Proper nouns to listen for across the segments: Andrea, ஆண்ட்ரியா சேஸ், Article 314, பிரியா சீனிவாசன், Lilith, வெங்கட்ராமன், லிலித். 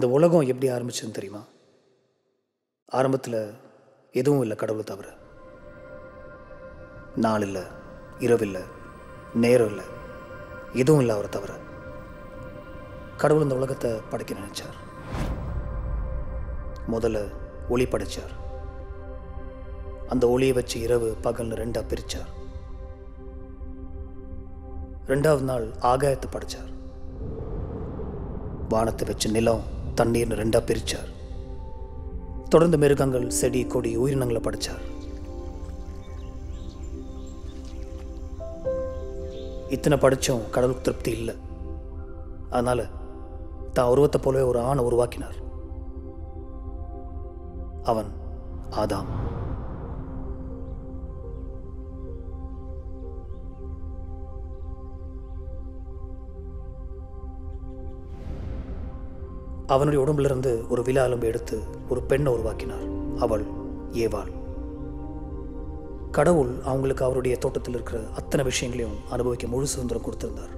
இந்த உலகம் எப்படி ஆரம்பிச்சுன்னு தெரியுமா? ஆரம்பத்தில் எதுவும் இல்லை, கடவுளை தவிர. நாள் இல்லை, இரவு இல்லை, நேரம் இல்லை, எதுவும் இல்லை அவரை தவிர. கடவுள் இந்த உலகத்தை படைக்க நினைச்சார். முதல்ல ஒளி படைச்சார். அந்த ஒளியை வச்சு இரவு பகல் ரெண்டாக பிரித்தார். ரெண்டாவது நாள் ஆகாயத்தை படைத்தார். வானத்தை வச்சு நிலம் தண்ணீர்னு ரெண்டாக பிரித்தார். தொடர்ந்து மிருகங்கள் செடி கொடி உயிரினங்களை படைத்தார். இத்தனை படித்தோம், கடவுளுக்கு திருப்தி இல்லை. அதனால் தான் உருவத்தை போலவே ஒரு ஆணை உருவாக்கினார். அவன் ஆதாம். அவனுடைய உடம்பிலிருந்து ஒரு விலா எலும்பு எடுத்து ஒரு பெண்ணை உருவாக்கினார். அவள் ஏவாள். கடவுள் அவங்களுக்கு அவருடைய தோட்டத்தில் இருக்கிற அத்தனை விஷயங்களையும் அனுபவிக்க முழு சுதந்திரம் கொடுத்திருந்தார்.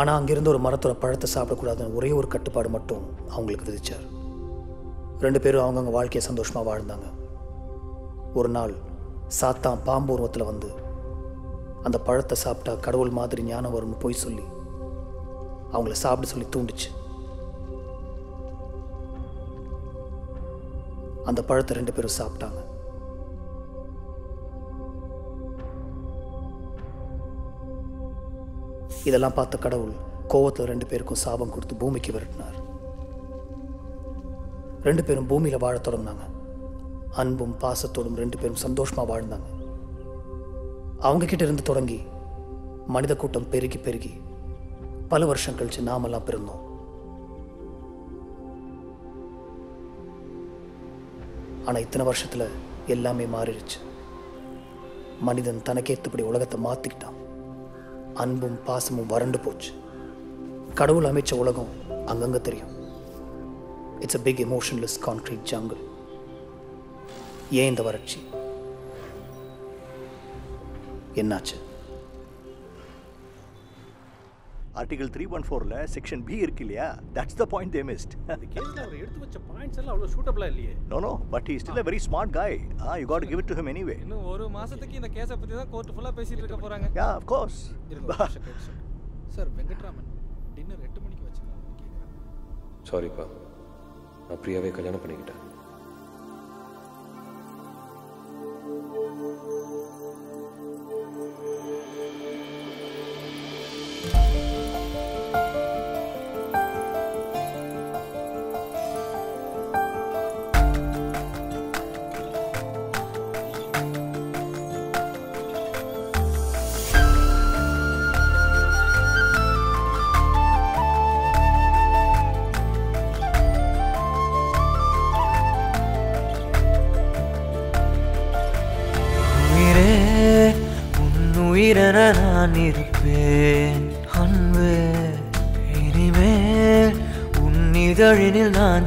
ஆனால் அங்கிருந்து ஒரு மரத்தோட பழத்தை சாப்பிடக்கூடாதுன்னு ஒரே ஒரு கட்டுப்பாடு மட்டும் அவங்களுக்கு விதிச்சார். ரெண்டு பேரும் அவங்கவுங்க வாழ்க்கையை சந்தோஷமாக வாழ்ந்தாங்க. ஒரு நாள் சாத்தான் பாம்பு உருவத்தில் வந்து அந்த பழத்தை சாப்பிட்டா கடவுள் மாதிரி ஞானம் வரும்னு போய் சொல்லி அவங்கள சாப்பிட சொல்லி தூண்டுச்சு. அந்த பழத்தை ரெண்டு பேரும் சாப்பிட்டாங்க. இதெல்லாம் பார்த்த கடவுள் கோவத்தில் ரெண்டு பேருக்கும் சாபம் கொடுத்து பூமிக்கு விரட்டினார். ரெண்டு பேரும் பூமியில் வாழ தொடங்கினாங்க. அன்பும் பாசத்தோடும் ரெண்டு பேரும் சந்தோஷமாக வாழ்ந்தாங்க. அவங்கக்கிட்ட இருந்து தொடங்கி மனித கூட்டம் பெருகி பெருகி பல வருஷம் கழித்து நாமெல்லாம் பிறந்தோம். ஆனால் இத்தனை வருஷத்தில் எல்லாமே மாறிடுச்சு. மனிதன் தனக்கேற்றபடி உலகத்தை மாற்றிக்கிட்டான். அன்பும் பாசமும் வறண்டு போச்சு. கடவுள் அமைச்ச உலகம் அங்கங்கே தெரியும். It's a big emotionless concrete jungle. ஏன் இந்த வறட்சி? என்னாச்சு? Article 314 செக்ஷன் B இருக்கு இல்லையா? That's the point they missed. அந்த கேஸ்ல அவர் எடுத்து வச்ச பாயிண்ட்ஸ் எல்லாம் அவ்வளவு சூட்டபிளா இல்லையே. No, but he is still a very smart guy. You got to give it to him anyway. இன்னும் ஒரு மாசத்துக்கு இந்த கேஸை பத்தி தான் கோர்ட் ஃபுல்லா பேசிட்டு இருக்க போறாங்க. Yeah, of course. Sir வெங்கட்ராமன் dinner 8 மணிக்கு வச்சிருக்காங்க கேக்குறாங்க. சாரி பா. நான் பிரியாவை கல்யாணம் பண்ணிக்கிட்டேன். நான் இருப்பேன் அன்பே, இனிமேல் உன் இதழினில் நான்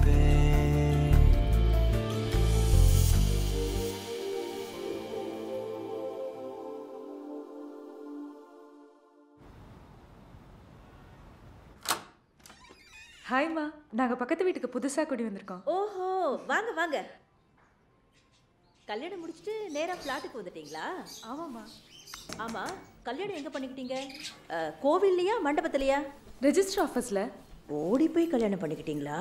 ஹாய்மா, நாங்கள் பக்கத்து வீட்டுக்கு புதுசாக கூடி வந்திருக்கோம். ஓஹோ, வாங்க வாங்க. கல்யாணம் முடிச்சுட்டு நேராக ஃப்ளாட்டுக்கு வந்துட்டீங்களா? ஆமாம்மா. ஆமாம், கல்யாணம் எங்கே பண்ணிக்கிட்டீங்க? கோவில்லையா மண்டபத்துலையா? ரெஜிஸ்டர் ஆஃபீஸில். ஓடி போய் கல்யாணம் பண்ணிக்கிட்டீங்களா?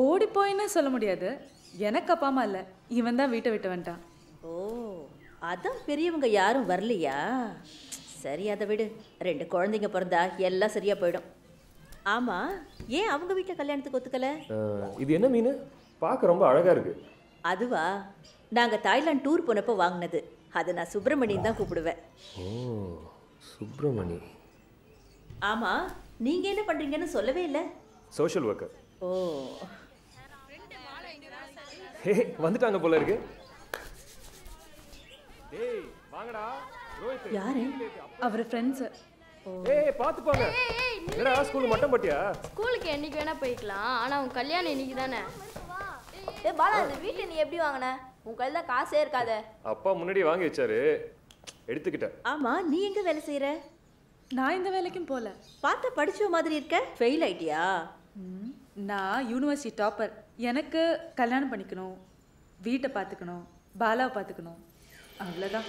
ஓடி போயின்னு சொல்ல முடியாது, எனக்கு அப்பா அம்மா இல்லை, இவன் தான் வீட்டை விட்டு வந்துட்டான். ஓ, அதான் பெரியவங்க யாரும் வரலையா? சரி, அதை விடு. ரெண்டு குழந்தைங்க பிறந்தா எல்லாம் சரியாக போயிடும். ஆமா, ஏன் அவங்க வீட்டுல கல்யாணத்துக்கு ஒத்துக்கல? இது என்ன மீன்? பார்க்க ரொம்ப அழகா இருக்கு. அதுவா, நாங்க தாய்லாந்து டூர் போனப்போ வாங்கினது. அதை நான் சுப்ரமணியன் தான் கூப்பிடுவேன். ஓ, சுப்ரமணி. ஆமா, நீங்க என்ன பண்றீங்கன்னு சொல்லவே இல்ல. Social worker. ஓ, ஹே, வந்துட்டாங்க போல இருக்கு. டேய் வாங்கடா. ரோஹித் யாரு? அவர் ஃப்ரெண்ட்ஸ். ஏய் பாத்து போங்க. என்னடா ஸ்கூல் மட்டம் பட்டியா? ஸ்கூலுக்கு என்னைக்கு வேணா போய்க்கலாம், ஆனா உன் கல்யாணம் இன்னைக்கு தானே. ஏ பாலா இந்த வீட்டை நீ எப்படி வாங்குன? உன் கையில காசே இருக்காதே. அப்பா முன்னாடி வாங்கி வச்சாரு. எடுத்துக்கிட்டேன். ஆமா நீ எங்க வேலை செய்ற? நான் இந்த வேலைக்கும் போல. பாத்த படிச்ச மாதிரி இருக்க. Fail idea. நான் யூனிவர்சிட்டி டாப்பர். எனக்கு கல்யாணம் பண்ணிக்கணும். வீட்டை பாத்துக்கணும். பாலாவை பாத்துக்கணும். அவ்வளவுதான்.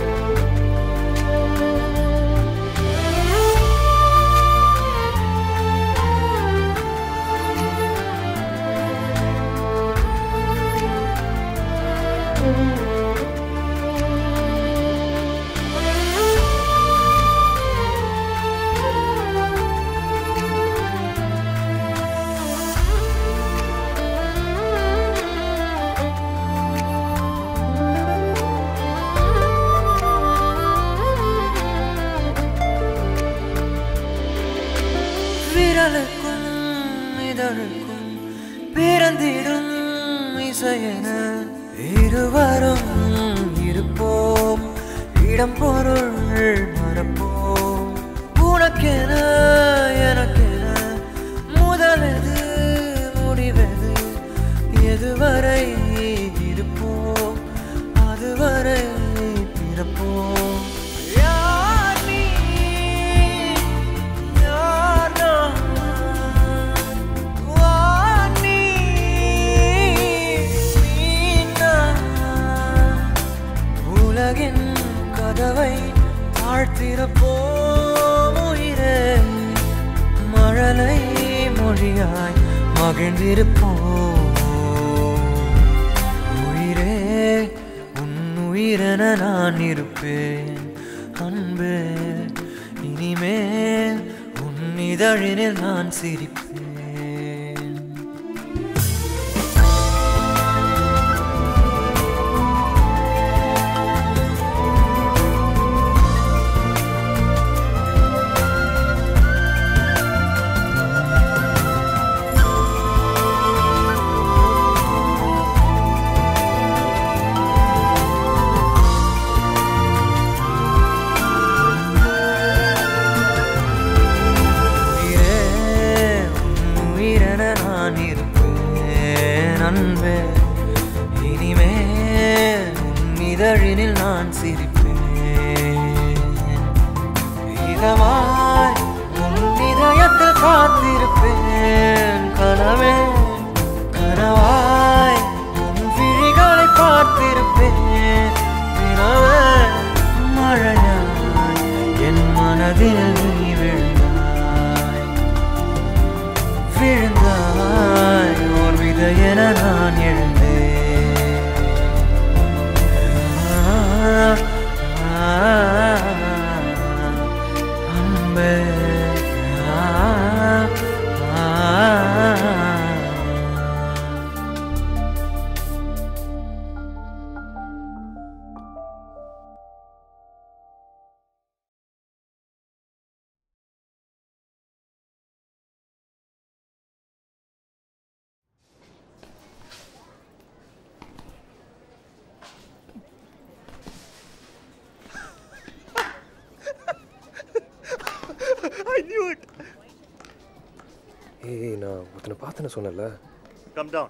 Come down.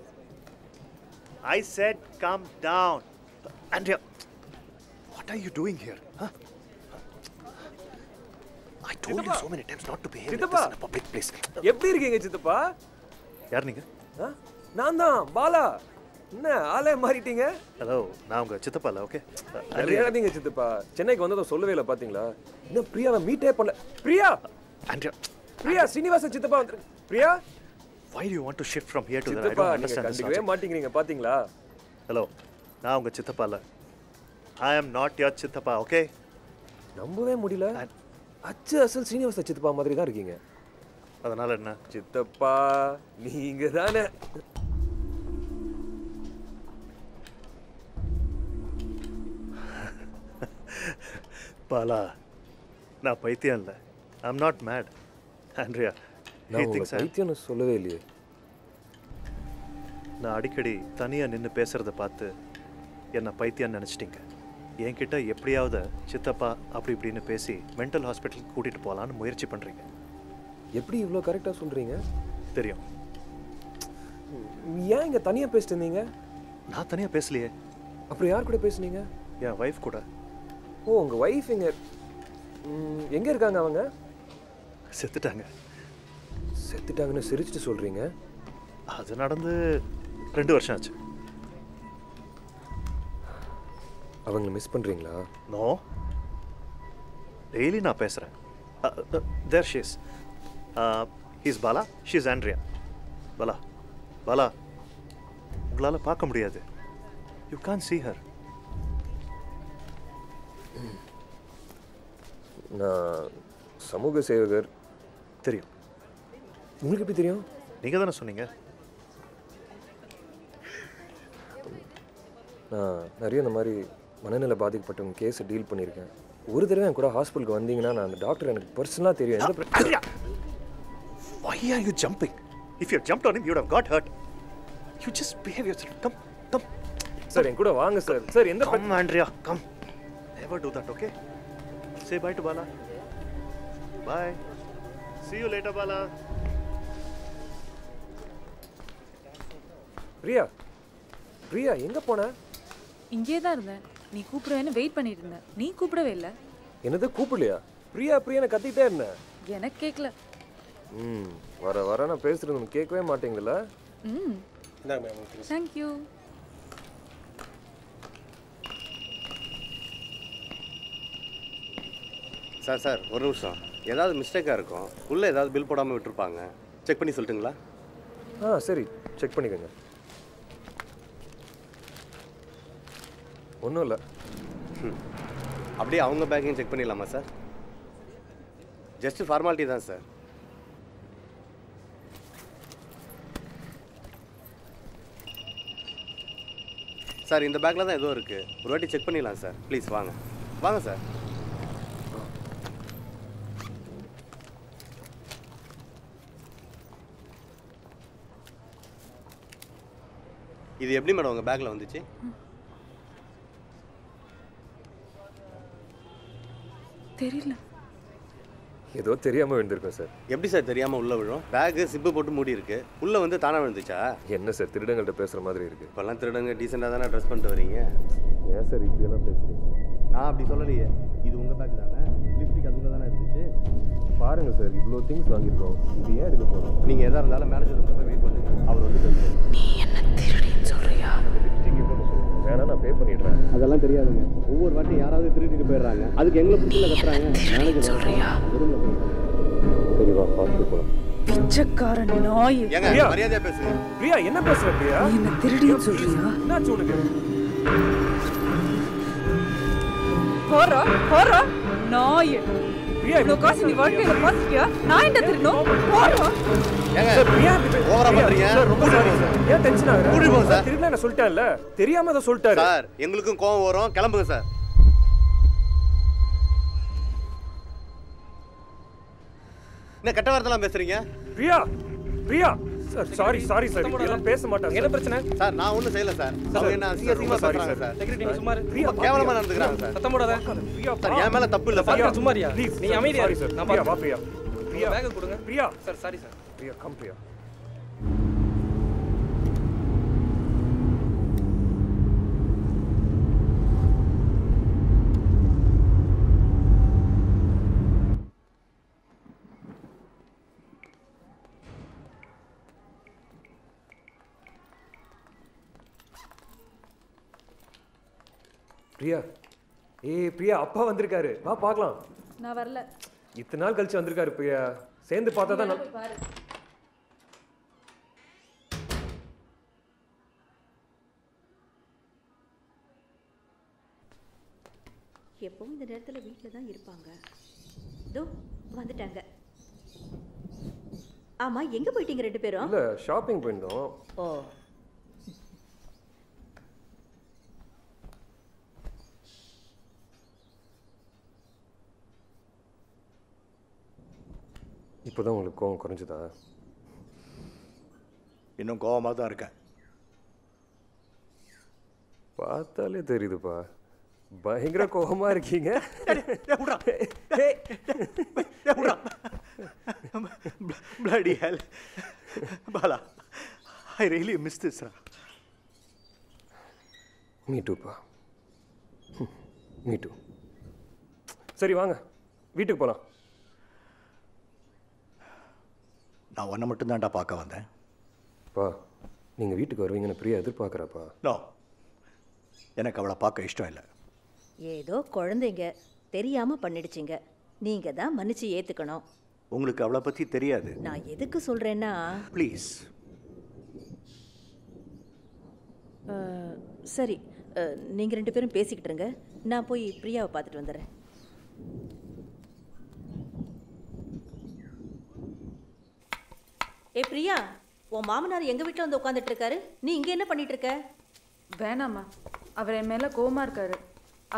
I said come down. Andrea, what are you doing here? Huh? I told Chitappa. You so many times not to behave like this in a public place. எப்படி இருக்கீங்க சித்தப்பா? யார் நீங்க? நான் தான் பாலா. என்ன ஆளே மாறிட்டீங்க? ஹலோ, நான் உங்க சித்தப்பால. ஓகே. அறியாதீங்க சித்தப்பா. சென்னைக்கு வந்தத சொல்லவே இல்ல பாத்தீங்களா? இன்ன பிரியாவை மீட்டே பண்ணல. பிரியா? Andrea. பிரியா சீனிவாசன் சித்தப்பா வந்திருக்க. Priya Why do you want to shift from here to there? I don't understand this logic. Hello, நான் உங்க சித்தப்பா இல்ல. I am not your சித்தப்பா, okay? நம்பவே முடியல. அச்சு அசல் சீனிவாசன் சித்தப்பா மாதிரி தான் இருக்கீங்க. அதனால என்ன? சித்தப்பா நீங்க தானே. பாலா, நான் பைத்தியம் இல்ல. I am not mad. Andrea. பைத்தியம்னு சொல்லவே இல்லையே. நான் அடிக்கடி தனியா நின்று பேசுறத பார்த்து என்னை பைத்தியம் நினைச்சிட்டீங்க. என்கிட்ட எப்படியாவது சித்தப்பா அப்படி இப்படின்னு பேசி மென்டல் ஹாஸ்பிட்டலுக்கு கூட்டிட்டு போகலான்னு முயற்சி பண்றீங்க. எப்படி இவ்வளோ கரெக்டா சொல்றீங்க? தெரியும். ஏன் இங்க தனியா பேசுறீங்க? நான் தனியா பேசலையே. அப்புறம் யார் கூட பேசுனீங்க? என் வைஃப் கூட. ஓ, உங்க வைஃப் இங்க எங்க இருக்காங்க? அவங்க செத்துட்டாங்க. செத்துட்டாங்கன்னு சிரிச்சிட்டு சொல்றீங்க? அது நடந்து 2 வருஷம் ஆச்சு. அவங்களை மிஸ் பண்றீங்களா? நோ, டெய்லி நான் பேசுறேன். There she is. He's Bala, she's Andrea. Bala, Bala, உங்களால பார்க்க முடியாது. You can't see her. நான் சமூக சேவகர். தெரியும். உங்களுக்கு எப்படி தெரியும்? நீங்க தானே சொன்னீங்க. நான் நிறைய இந்த மாதிரி மனநிலை பாதிக்கப்பட்டவங்க கேஸை டீல் பண்ணியிருக்கேன். ஒரு தடவை என் கூட ஹாஸ்பிட்டலுக்கு வந்தீங்கன்னா நான் அந்த டாக்டர் எனக்கு பர்சனலாக தெரியும். Why are you jumping? If you had jumped on him, you would have got hurt. You just behave yourself. Come, come. Sir, என் கூட வாங்க சார். சார், எந்த Come, Andrea, come. Never do that, okay? Say bye to Bala. Bye. See you later, Bala. Priya. Priya, எங்க போன? இங்கே தான் இருந்தேன். நீ கூப்பிடுவேன்னு வெயிட் பண்ணிட்டு இருந்தேன். நீ கூப்பிடவே இல்லை. என்னது கூப்பிடலையா? பிரியா பிரியான்னு கத்திட்டே இருந்தேன். எனக்கு கேட்கல. வர வர நான் பேசுறது கேட்கவே மாட்டீங்களா? தேங்க்யூ. சார் சார், ஒரு நிமிஷம். ஏதாவது மிஸ்டேக்காக இருக்கும். உள்ளே ஏதாவது பில் போடாமல் விட்டுருப்பாங்க. செக் பண்ணி சொல்லிட்டுங்களா? ஆ சரி, செக் பண்ணிக்கோங்க. ஒன்றும் இல்லை. அப்படியே அவங்க பேக்கையும் செக் பண்ணிடலாமா சார்? ஜஸ்ட்டு ஃபார்மாலிட்டி தான் சார். சார், இந்த பேக்கில் தான் எதுவும் இருக்குது. ஒரு வாட்டி செக் பண்ணிடலாம் சார். ப்ளீஸ் வாங்க வாங்க சார். இது எப்படி மேடம் உங்கள் பேக்கில் வந்துச்சு? தெரியல. ஏதோ தெரியாம விழுந்திருக்கோம் சார். எப்படி சார் தெரியாம உள்ள விழும்? பேக்கு சிப்பு போட்டு மூடி இருக்கு. உள்ள வந்து தானா விழுந்துச்சா? என்ன சார் திருடங்கள்ட்ட பேசுற மாதிரி இருக்கு. இப்பெல்லாம் திருடங்க டீசெண்டா தானே ட்ரெஸ் பண்ணிட்டு வரீங்க. ஏன் சார் இப்படியெல்லாம் பேசுறீங்க? நான் அப்படி சொல்லலையே. இது உங்க பேக் தானே? லிப்ஸ்டிக் அதுக்குள்ள தானே இருந்துச்சு. பாருங்க சார், இவ்வளோ திங்ஸ் வாங்கியிருக்கோம். இது ஏன் எடுக்க போறோம்? நீங்க எதா இருந்தாலும் மேனேஜர் போய் வெயிட் பண்ணுங்க. அவர் வந்து பேசுறேன். நீ என்ன திருடின்னு சொல்றியா? லிப்ஸ்டிக் போட்டு சொல்லுங்க. வேணா நான் பே பண்ணிடுறேன். அதெல்லாம் தெரியாதுங்க. ஒவ்வொரு வாட்டி யாராவது திருடிட்டு போயிடுறாங்க. அதுக்கு எங்களை புட்டில கட்டுறாங்க. மேனேஜர் சொல்றியா? சரிவா பார்த்து போலாம். பிச்சைக்காரன் நாய். ஏங்க மரியாதையா பேசுங்க. பிரியா என்ன பேசுற? பிரியா நீ என்ன திருடின்னு சொல்றியா? நான் சொல்லுங்க. போறா போறா நாய். பிரியா இவ்ளோ காசு நீ வாங்கிட்ட பாத்தியா? நான் என்ன திருடனோ? போறா. ஏங்க பிரியா ஓவரா பண்றீங்க. ரொம்ப சாரி சார். ஏன் டென்ஷன் ஆகுற? கூடி போ சார். திருடனே நான் சொல்லிட்டேன்ல. தெரியாம அத சொல்லிட்டாரு. சார் எங்களுக்கும் கோவம் வரும். கிளம்புங்க சார். என்ன கட்ட வார்த்தைலாம் பேசுறீங்க? Priya Priya sir sorry sorry sir. இதெல்லாம் பேச மாட்டாங்க. என்ன பிரச்சனை சார்? நான் ஒண்ணும் செய்யல சார். அவங்க என்ன அசிங்க அசிங்கமா பண்றாங்க சார். செக்யூரிட்டி நீ சும்மா இரு. பிரியா கேவலமா நடந்துக்கறாங்க சார். சத்தம் போடாத. பிரியா சார் என் மேல தப்பு இல்ல. பாத்து சும்மா இரு. ப்ளீஸ் நீ அமைதியா இரு சார். நான் பாத்து. வா பிரியா. பிரியா பேக்க கொடுங்க. Priya sir sorry sir. Priya come Priya. Priya ஏய் பிரியா, அப்பா வந்திருக்காரு. வா பார்க்கலாம். நான் வரல. இத்தனை நாள் கழிச்சு வந்திருக்காரு பிரியா. சேர்ந்து பார்த்தா தான் நான் பாரு. எப்பவும் இந்த நேரத்துல வீட்ல தான் இருப்பாங்க. தோ வந்துட்டாங்க. ஆமா, எங்க போயிட்டீங்க 2 பேரும்? இல்ல ஷாப்பிங் போயிருந்தோம். ஓ இப்போதான் உங்களுக்கு கோவம் குறைஞ்சுதா? இன்னும் கோவமாக தான் இருக்கேன். பார்த்தாலே தெரியுதுப்பா, பயங்கர கோவமாக இருக்கீங்க. Bala, I really miss this, Ra. Me too, Pa. Me too. Sari, vaanga. Veetukku polam. Na vanna mattum dhaan da paaka vandhen. Pa, neenga veetukku varuveenga nu Priya edirpaakra pa. No. enakku avala paaka ishtam illa. Edho kuzhandhaiga theriyama pannidichinga. Neenga dhaan manichi yethukanum. உங்களுக்கு அவளை பத்தி தெரியாது. நான் எதுக்கு சொல்றேன்னா please. சரி, நீங்க ரெண்டு பேரும் பேசிக்கிட்டு இருங்க. நான் போய் பிரியாவை பார்த்துட்டு வந்துறேன். ஏ பிரியா, உன் மாமனார் எங்க வீட்ல வந்து உட்கார்ந்துட்டு இருக்காரு. நீ இங்க என்ன பண்ணிட்டு இருக்க? வேணாமா. அவர் என் மேல கோவமா இருக்காரு.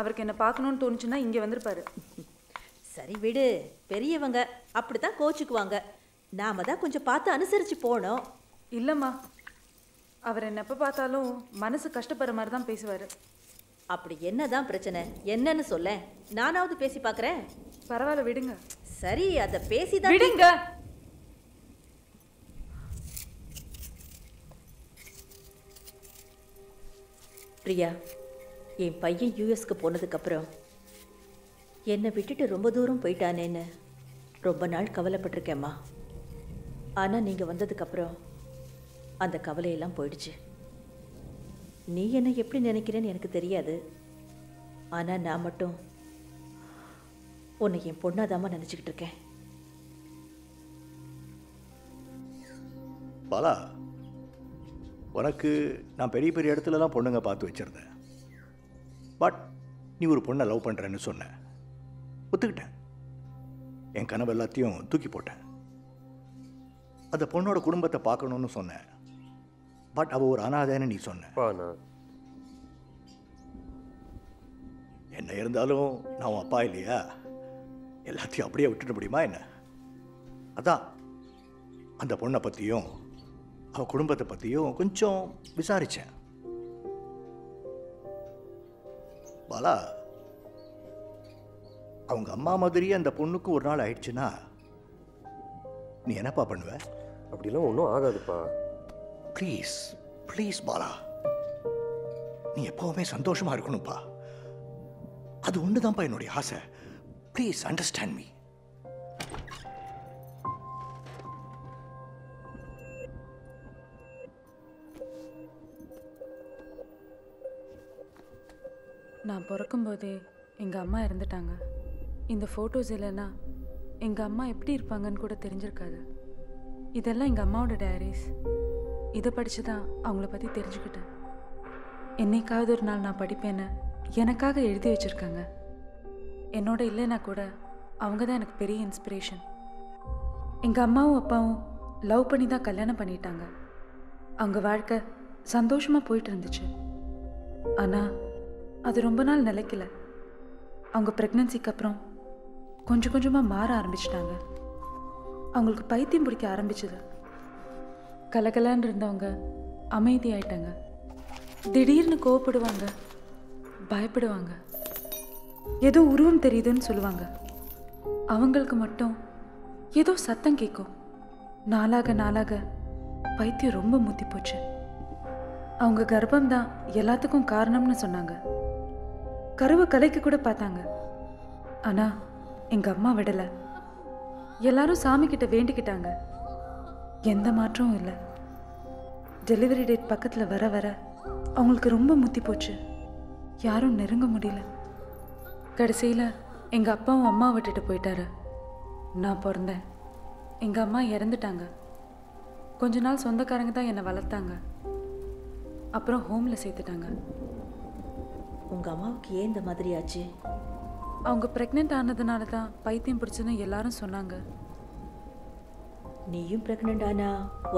அவருக்கு என்ன பார்க்கணும்னு தோணுச்சுன்னா இங்க வந்திருப்பாரு. சரி விடு, பெரியவங்க அப்படிதான் கோச்சுக்குவாங்க. நாம தான் கொஞ்சம் பார்த்து அனுசரிச்சு போனோம். இல்லம்மா, அவர் என்ன எப்ப பார்த்தாலும் மனசு கஷ்டப்படுற மாதிரி தான் பேசுவாரு. அப்படி என்னதான் பிரச்சனை என்னன்னு சொல்ல, நானாவது பேசி பார்க்குறேன். பரவாயில்ல விடுங்க. சரி அதை பேசிதான் விடுங்க. பிரியா, என் பையன் யூஎஸ்க்கு போனதுக்கு அப்புறம் என்னை விட்டுட்டு ரொம்ப தூரம் போயிட்டானேன்னு ரொம்ப நாள் கவலைப்பட்டிருக்கேம்மா. ஆனால் நீங்கள் வந்ததுக்கப்புறம் அந்த கவலையெல்லாம் போயிடுச்சு. நீ என்னை எப்படி நினைக்கிறேன்னு எனக்கு தெரியாது. ஆனால் நான் மட்டும் உன்னை என் பொண்ணாதாம்மா நினச்சிக்கிட்டு இருக்கேன். பாலா, உனக்கு நான் பெரிய பெரிய இடத்துலலாம் பொண்ணுங்க பார்த்து வச்சுருந்தேன். பட் நீ ஒரு பொண்ணை லவ் பண்ணுறேன்னு சொன்னேன். ஒத்துக்கிட்டேன். என் கனவு எல்லாத்தையும் தூக்கி போட்டேன். அந்த பொண்ணோட குடும்பத்தை பார்க்கணும்னு சொன்னேன். பட் அவள் ஒரு அனாதைன்னு நீ சொன்ன. என்ன இருந்தாலும் நான் உன் அப்பா இல்லையா? எல்லாத்தையும் அப்படியே விட்டுட்டு முடியுமா என்ன? அதான் அந்த பொண்ணை பற்றியும் அவள் குடும்பத்தை பற்றியும் கொஞ்சம் விசாரித்தேன். பாலா, அவங்க அம்மா மாதிரியே அந்த பொண்ணுக்கு ஒரு நாள் ஆயிடுச்சுன்னா நீ என்னப்பா பண்ணுவ? அப்படிலாம் ஒன்றும் ஆகாதுப்பா. ப்ளீஸ் ப்ளீஸ் பாலா, நீ எப்பவுமே சந்தோஷமா இருக்கணும்ப்பா. அது ஒண்ணுதான்ப்பா என்னுடைய ஆசை. Please understand me. நான் பிறக்கும்போதே எங்க அம்மா இறந்துட்டாங்க. இந்த ஃபோட்டோஸ் இல்லைன்னா எங்கள் அம்மா எப்படி இருப்பாங்கன்னு கூட தெரிஞ்சிருக்காது. இதெல்லாம் எங்கள் அம்மாவோட டைரிஸ். இதை படித்து தான் அவங்கள பற்றி தெரிஞ்சுக்கிட்டேன். என்னைக்காவது ஒரு நாள் நான் படிப்பேன்னு எனக்காக எழுதி வச்சுருக்காங்க. என்னோட இல்லைன்னா கூட அவங்க தான் எனக்கு பெரிய இன்ஸ்பிரேஷன். எங்கள் அம்மாவும் அப்பாவும் லவ் பண்ணி தான் கல்யாணம் பண்ணிட்டாங்க. அவங்க வாழ்க்கை சந்தோஷமாக போயிட்டு இருந்துச்சு. ஆனால் அது ரொம்ப நாள் நிலைக்கல. அவங்க ப்ரெக்னன்சிக்கு அப்புறம் கொஞ்சம் கொஞ்சமாக மாற ஆரம்பிச்சிட்டாங்க. அவங்களுக்கு பைத்தியம் பிடிக்க ஆரம்பிச்சது. கலகலான்னு இருந்தவங்க அமைதியாயிட்டாங்க. திடீர்னு கோவப்படுவாங்க, பயப்படுவாங்க, ஏதோ உருவம் தெரியுதுன்னு சொல்லுவாங்க. அவங்களுக்கு மட்டும் ஏதோ சத்தம் கேட்கும். நாளாக நாளாக பைத்தியம் ரொம்ப முத்தி போச்சு. அவங்க கர்ப்பம்தான் எல்லாத்துக்கும் காரணம்னு சொன்னாங்க. கருவை கலைக்கு கூட பார்த்தாங்க. ஆனால் எங்கள் அம்மா விடலை. எல்லாரும் சாமிக்கிட்ட வேண்டிக்கிட்டாங்க. எந்த மாற்றமும் இல்லை. டெலிவரி டேட் பக்கத்தில் வர வர அவங்களுக்கு ரொம்ப முத்தி போச்சு. யாரும் நெருங்க முடியல. கடைசியில் எங்கள் அப்பாவும் அம்மா விட்டுட்டு போயிட்டாரு. நான் பிறந்தேன். எங்கள் அம்மா இறந்துட்டாங்க. கொஞ்ச நாள் சொந்தக்காரங்க தான் என்னை வளர்த்தாங்க. அப்புறம் ஹோமில் சேர்த்துட்டாங்க. உங்கள் அம்மாவுக்கு ஏன் இந்த மாதிரி ஆச்சு? அவங்க ப்ரெக்னென்ட் ஆனதுனால தான் பைத்தியம் பிடிச்சுன்னு எல்லாரும் சொன்னாங்க. நீயும் ப்ரெக்னென்ட் ஆனா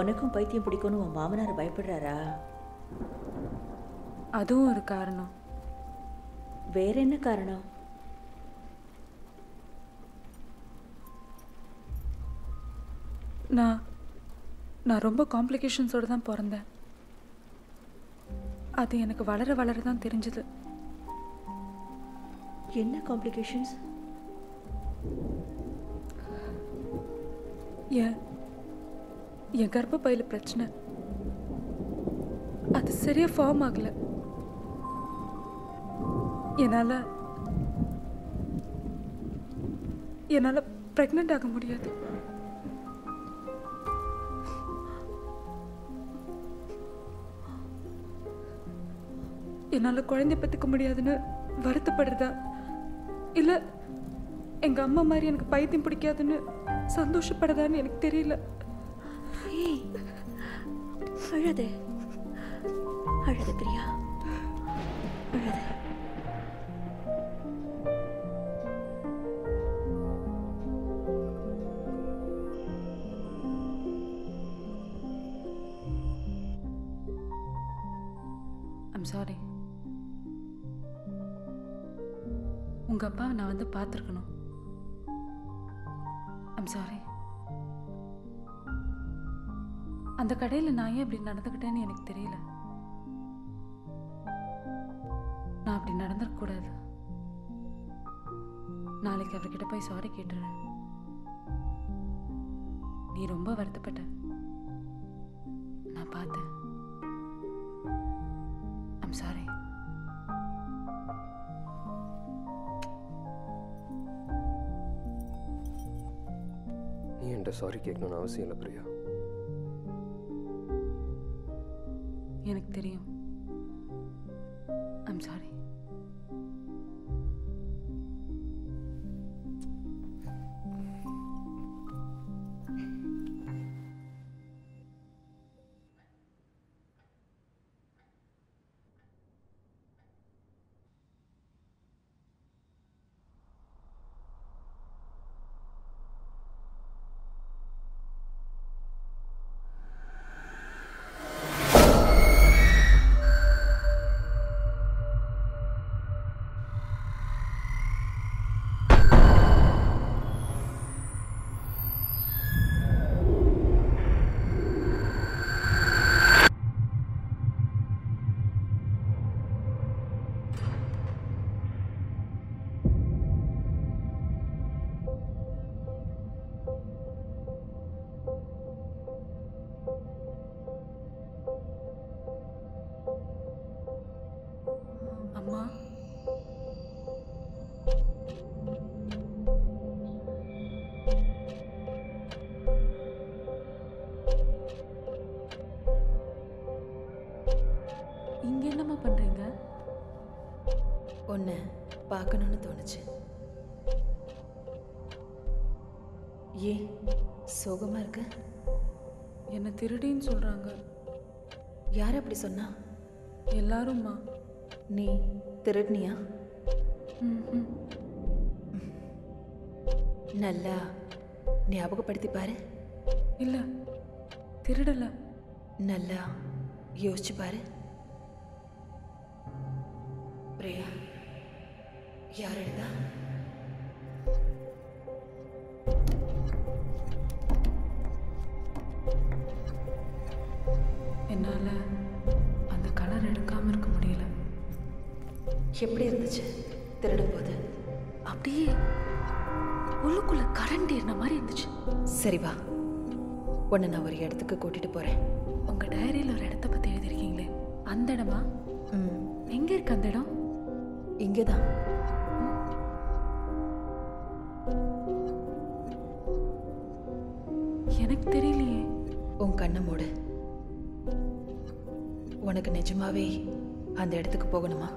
உனக்கும் பைத்தியம் பிடிக்கும்னு உன் மாமனார் பயப்படுறாரா? அதுவும் ஒரு காரணம். வேற என்ன காரணம்? நான் ரொம்ப காம்ப்ளிகேஷன்ஸோடு தான் பிறந்தேன். அது எனக்கு வளர வளர தான் தெரிஞ்சது. என்ன காம்ப்ளிகேஷன்ஸ்? என் கர்ப்பப்பையில பிரச்சனை அது சரியா ஃபார்ம் ஆகல. என்னால பிரெக்னன்ட் ஆக முடியாது. என்னால குழந்தை பெற்றுக்க முடியாதுன்னு வருத்தப்படுறதா இல்ல எங்க அம்மா மாதிரி எனக்கு பைத்தியம் பிடிக்காதுன்னு சந்தோஷப்படுறதான்னு எனக்கு தெரியல. அழுதே அழுது பிரியா அழுது. I'm sorry. உங்க அப்பாவை நான் வந்து பார்த்துருக்கணும். I'm sorry. அந்த கடையில் நான் ஏன் இப்படி நடந்துக்கிட்டேன்னு எனக்கு தெரியல. நான் அப்படி நடந்துருக்கூடாது. நாளைக்கு அவர்கிட்ட போய் சாரி கேட்டுறேன். நீ ரொம்ப வருத்தப்பட்ட நான் பார்த்தேன். I'm sorry. நீ என்கிட்ட சாரி கேட்கணும்னு அவசியம் இல்லை பிரியா. எனக்கு தெரியும். I'm sorry. உன்னை பார்க்கணும்னு தோணுச்சு. ஏன் சோகமா இருக்க? என்னை திருடின்னு சொல்றாங்க. யார் அப்படி சொன்னா? எல்லாரும்மா. நீ திருடினியா? நல்லா ஞாபகப்படுத்தி பாரு. இல்லை திருடலை. நல்லா யோசிச்சு பாரு. பிரியா யார் எழுதா? என்னால் அந்த கலர் எடுக்காமல் இருக்க முடியல. எப்படி இருந்துச்சு திருடும் போது? அப்படியே உள்ளுக்குள்ள கரண்ட் ஏறின மாதிரி இருந்துச்சு. சரி வா, உன்னை நான் ஒரு இடத்துக்கு கூட்டிட்டு போறேன். உங்க டைரியில் ஒரு இடத்த பற்றி எழுதிருக்கீங்களே, அந்த இடமா? எங்க இருக்கு அந்த இடம்? இங்கேதான். எனக்கு தெரியலையே. உன் கண்ணை மூடு. உனக்கு நிஜமாவே அந்த இடத்துக்கு போகணுமா?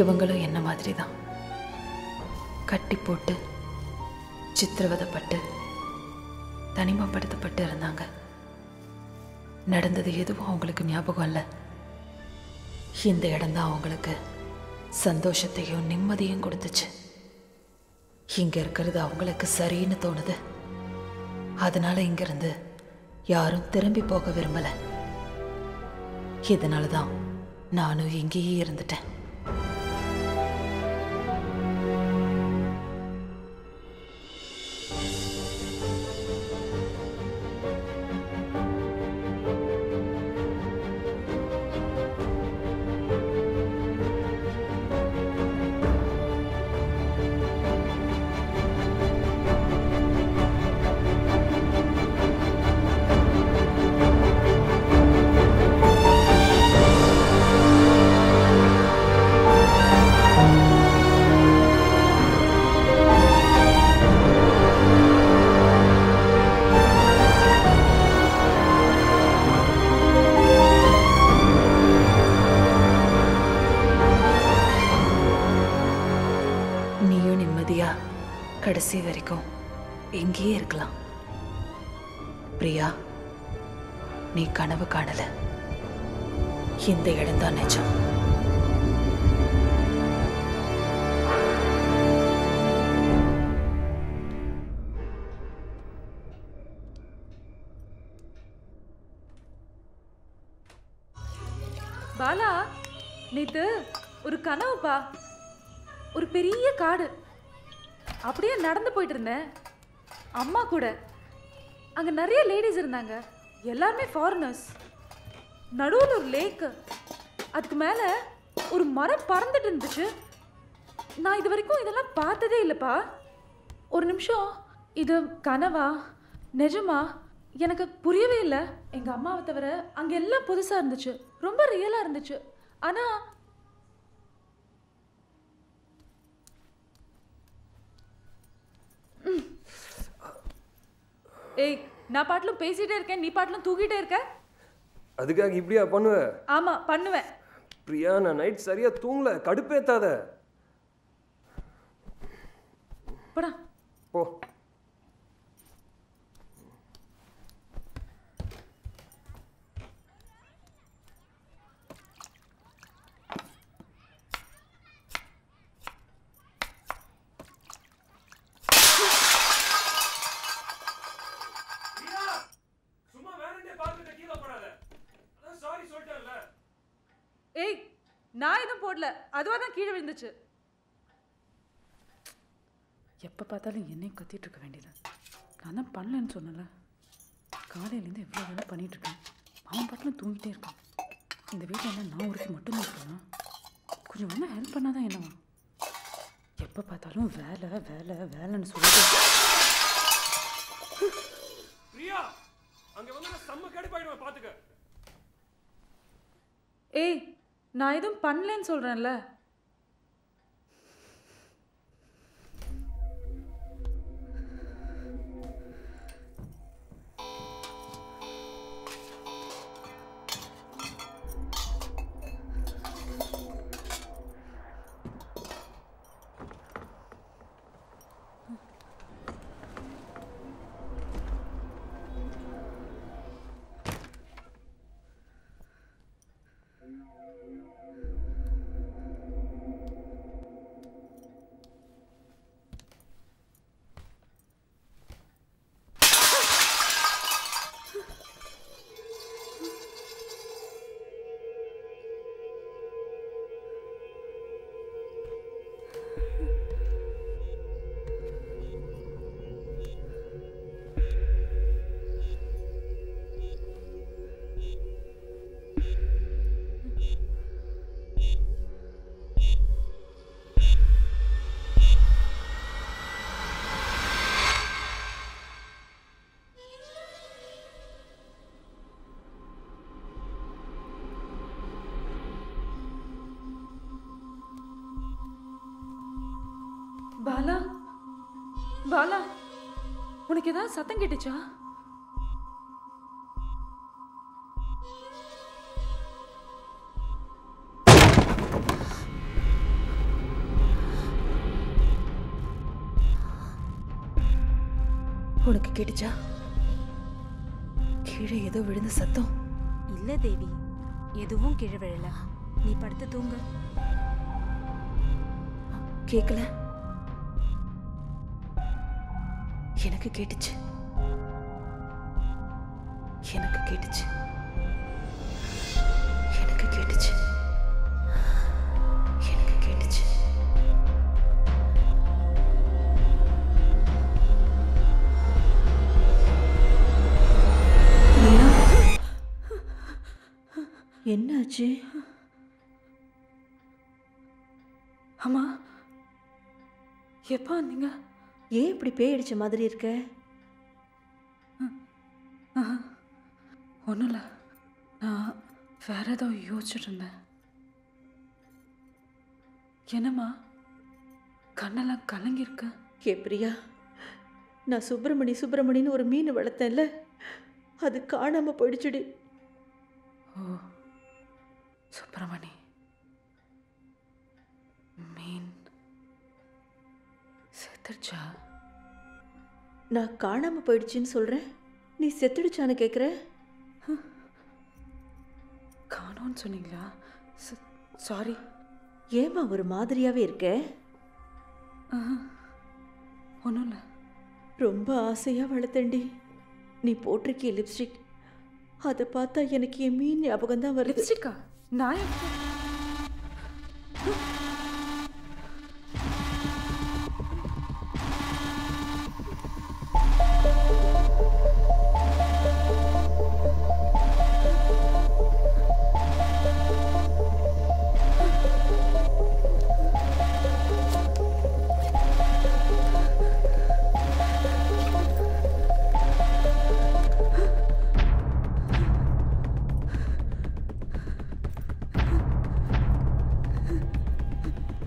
இவங்களும் என்ன மாதிரி தான் கட்டி போட்டு சித்திரவதைப்பட்டு தனிமைப்படுத்தப்பட்டு இருந்தாங்க. நடந்தது எதுவும் அவங்களுக்கு ஞாபகம் இல்லை. இந்த இடம்தான் அவங்களுக்கு சந்தோஷத்தையும் நிம்மதியும் கொடுத்துச்சு. இங்கே இருக்கிறது அவங்களுக்கு சரின்னு தோணுது. அதனால இங்கிருந்து யாரும் திரும்பி போக விரும்பலை. இதனால தான் நானும் இங்கேயே இருந்துட்டேன். கடைசி வரைக்கும் எங்கேயே இருக்கலாம். பிரியா, நீ கனவு காணல, இந்த இடம்தான் நிஜம். பாலா, நேத்து ஒரு கனவுப்பா. ஒரு பெரிய காடு, அப்படியே நடந்து போயிட்டு இருந்தேன் அம்மா கூட. அங்கே நிறைய லேடிஸ் இருந்தாங்க, எல்லாருமே ஃபாரினர்ஸ். நடுவில் ஒரு லேக்கு, அதுக்கு மேலே ஒரு மரம் பறந்துட்டு இருந்துச்சு. நான் இது வரைக்கும் இதெல்லாம் பார்த்ததே இல்லைப்பா. ஒரு நிமிஷம், இது கனவா நிஜமா எனக்கு புரியவே இல்லை. எங்கள் அம்மாவை தவிர அங்கே எல்லாம் புதுசாக இருந்துச்சு, ரொம்ப ரியலாக இருந்துச்சு. ஆனால் ஏய், நான் பாட்டிலும் பேசிட்டே இருக்கேன், நீ பாட்டிலும் தூக்கிட்டே இருக்க. அதுக்காக இப்படியா பண்ணுவ? ஆமா பண்ணுவேன். பிரியா, நான் நைட் சரியா தூங்கல, கடுப்பேத்தாத. போடா போ. நான் எதுவும் போடல, அதுவாக தான் கீழே விழுந்துச்சு. எப்போ பார்த்தாலும் என்னையும் கத்திட்டு இருக்க வேண்டியது. நான் தான் பண்ணலன்னு சொன்னல. காலையிலேருந்து எவ்வளோ வேலை பண்ணிட்டு இருக்கேன், அவன் பாட்டிலும் தூங்கிட்டே இருக்கான். இந்த வீட்டில் என்ன நான் ஒருத்தி மட்டும்தான் இருக்கேன்னா? கொஞ்சம் ஒன்றும் ஹெல்ப் பண்ணாதான் என்னவா? எப்போ பார்த்தாலும் வேலை வேலை வேலைன்னு சொல்லிட்டு. பிரியா, அங்கே வந்து செம்ம கடுப்பாயிடுவேன் பார்த்துக்க. ஏய், நான் எதுவும் பண்ணலன்னு சொல்கிறேன்ல. பாலா, பாலா, உனக்கு ஏதாவது சத்தம் கேட்டுச்சா? உனக்கு கேடுச்சா? கீழே ஏதோ விழுந்த சத்தம். இல்ல தேவி, எதுவும் கீழே விழல. நீ படுத்து தூங்கு. கேக்கல? எனக்கு கேட்டுச்சு. எனக்கு கேட்டுச்சு. எனக்கு கேட்டுச்சு. எனக்கு கேட்டுச்சு. என்னாச்சு? அம்மா, எப்பா வந்தீங்க? ஏன் இப்படி பேய் அடிச்ச மாதிரி இருக்க? ஒன்றும் இல்லை, நான் வேற ஏதோ யோசிச்சுட்டு இருந்தேன். என்னம்மா கண்ணெல்லாம் கலங்கியிருக்க? ஏ பிரியா, நான் சுப்பிரமணின்னு ஒரு மீன் வளர்த்தேன்ல, அது காணாமல் போயிடுச்சுடி. ஓ சுப்பிரமணி, மீன் செத்துடுச்சா? நான் காணாமல் போயிடுச்சுன்னு சொல்கிறேன், நீ செத்துடுச்சான்னு கேட்குற. காணோன்னு சொன்னீங்களா? சாரி. ஏமா ஒரு மாதிரியாகவே இருக்க? ஒன்றும் இல்லை. ரொம்ப ஆசையாக வளர்த்தண்டி. நீ போட்டிருக்கிய லிப்ஸ்டிக், அதை பார்த்தா எனக்கு என் மீன் ஞாபகம் தான் வருது. லிப்ஸ்டிக்கா? நான்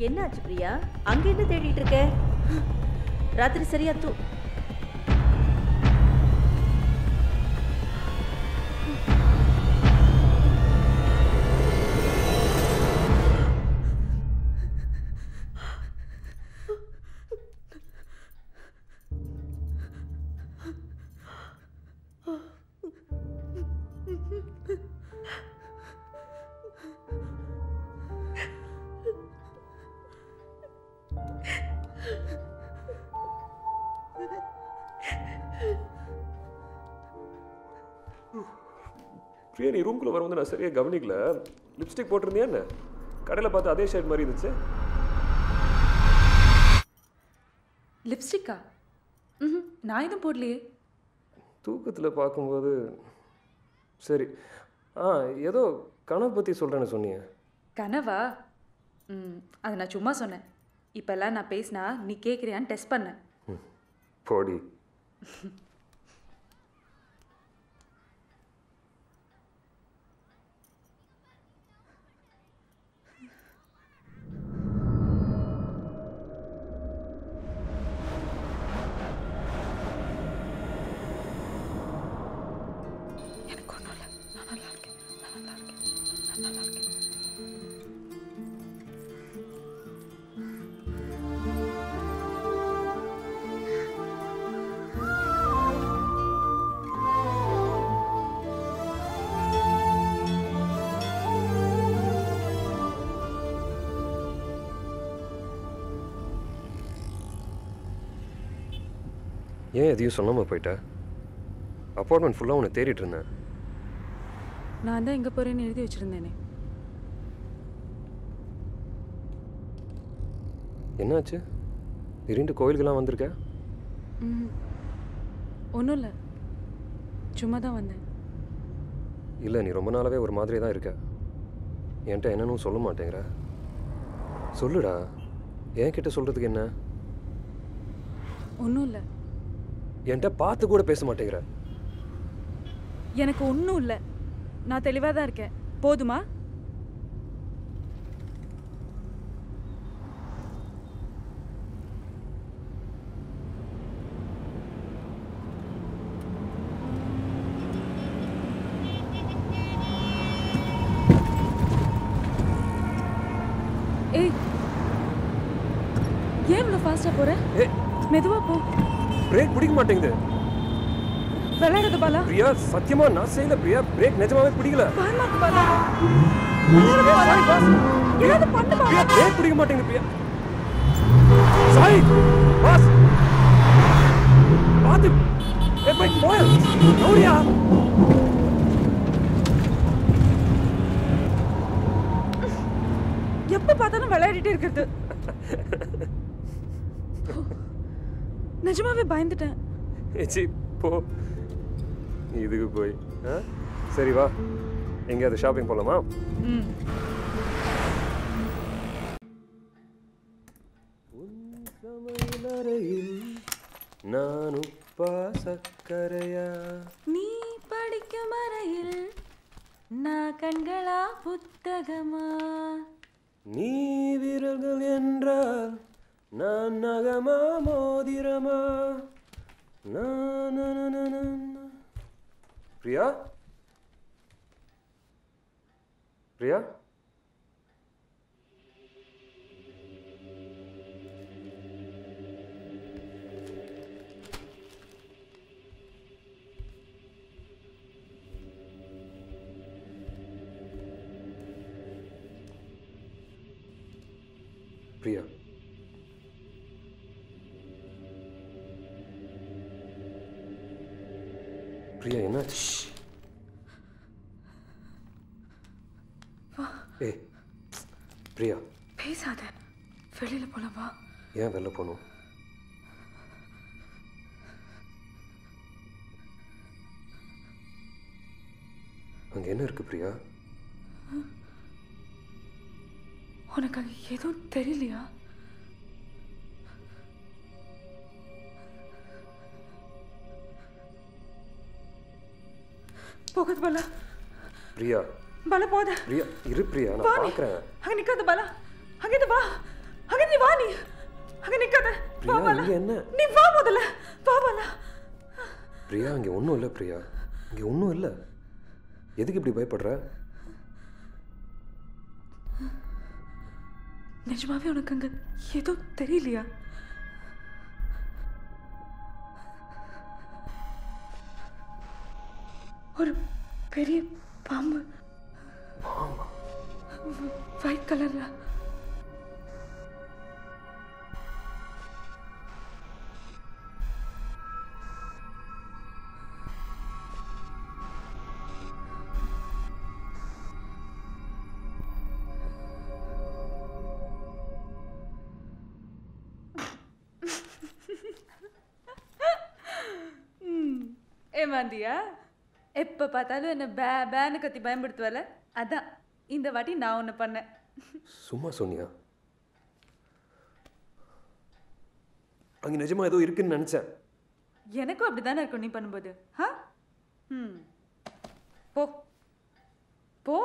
என்னாச்சு பிரியா? அங்க என்ன தேடிட்டு இருக்க? ராத்திரி சரியா தூ. பிரியா, நீ ரூம்குள்ளே வரும்போது நான் சரியாக கவனிக்கல. லிப்ஸ்டிக் போட்டிருந்தியா என்ன? கடையில் பார்த்து அதே ஷேட் மாதிரி இருந்துச்சு. லிப்ஸ்டிக்கா? ம், நான் எதுவும் போடலையே. தூக்கத்தில் பார்க்கும்போது. சரி, ஆ ஏதோ கனவை பற்றி சொல்கிறேன்னு சொன்னீங்க. கனவா? ம், அதை நான் சும்மா சொன்னேன். இப்போல்லாம் நான் பேசினா நீ கேட்குறியான்னு டெஸ்ட் பண்ணேன். போடி. ஏன் எதையும் சொல்லாமல் போயிட்டா? அப்பார்ட்மெண்ட் ஃபுல்லாக உன்னை தேடிட்டு இருந்தேன். நான் தான் எங்கே போகிறேன்னு எழுதி வச்சுருந்தேனே. என்னாச்சு திடீர்னு கோயிலுக்கெல்லாம் வந்திருக்க? ம், ஒன்றும் இல்லை, சும்மா தான் வந்தேன். இல்லை, நீ ரொம்ப நாளாகவே ஒரு மாதிரியே தான் இருக்க. என்கிட்ட என்னன்னு சொல்ல மாட்டேங்கிற. சொல்லுடா, என்கிட்ட சொல்கிறதுக்கு என்ன? ஒன்றும் இல்லை. என்கிட்ட பார்த்து கூட பேச மாட்டேங்கிற. எனக்கு ஒன்றும் இல்லை, நான் தெளிவாக தான் இருக்கேன். போதுமா? ஏய், ஏன் இவ்வளோ ஃபாஸ்ட்டாக போகிறேன்? மெதுவாக போ. பிரேக் பிடிக்க மாட்டேங்குது. வெளையாடுது பாலா பிரியா சத்தியமா நான் செய்யல பிரியா பிரேக் நிஜமாவே பிடிக்கல பாருங்க பாலா சாரி பாஸ் ஏதாவது பண்ணு பாலா பிரேக் பிடிக்க மாட்டேங்குது பிரியா சாரி பாஸ் பாத்து ஏய் பை போய் ஓடியா எப்ப பார்த்தாலும் விளையாடிட்டே இருக்குது நிஜமாவே பயந்துட்டேன் ஏச்சி போ இதுக்கு போய் சரி வா எங்கயாவது ஷாப்பிங் போலாமா நான் உப்பா சக்கரையா நீ படிக்கும் மறையில் நான் கண்களா புத்தகமா நீ விரல்கள் என்றால் நான் நகமா மோதிரமா பிரியா பிரியா प्रिया प्रिया है ना ए प्रिया பேசாத வெளியில போலாமா ஏன் வெளியில போணும் அங்க என்ன இருக்கு பிரியா उनका ये तो तेरी लिया पोखत बाला प्रिया बाला पौधा प्रिया इरु प्रिया ना पाक रहा हगे निकल तो बाला हगे तो वाह हगे निवाह नहीं हगे निकल तो वाह बाला निवाह मोदला वाह बाला प्रिया हगे उन्नो इल्ला प्रिया हगे उन्नो इल्ला ये तो किप्पड़ी बाई पड़ रहा है நிஜமாவே உனக்கு அங்க ஏதோ தெரியலையா ஒரு பெரிய பாம்பு ஒயிட் கலர்ல மாந்தியா எப்ப பார்த்தாலும் என்ன பேபேன்னு கத்தி பயம்படுத்துவல அதான் இந்த வாட்டி நான் ஒன்னு பண்ண சும்மா சொன்னியா அங்க நிஜமா ஏதோ இருக்குன்னு நினைச்சேன் எனக்கு அப்படிதான் இருக்கு நீ பண்ணும்போது ஹ ம் போ போ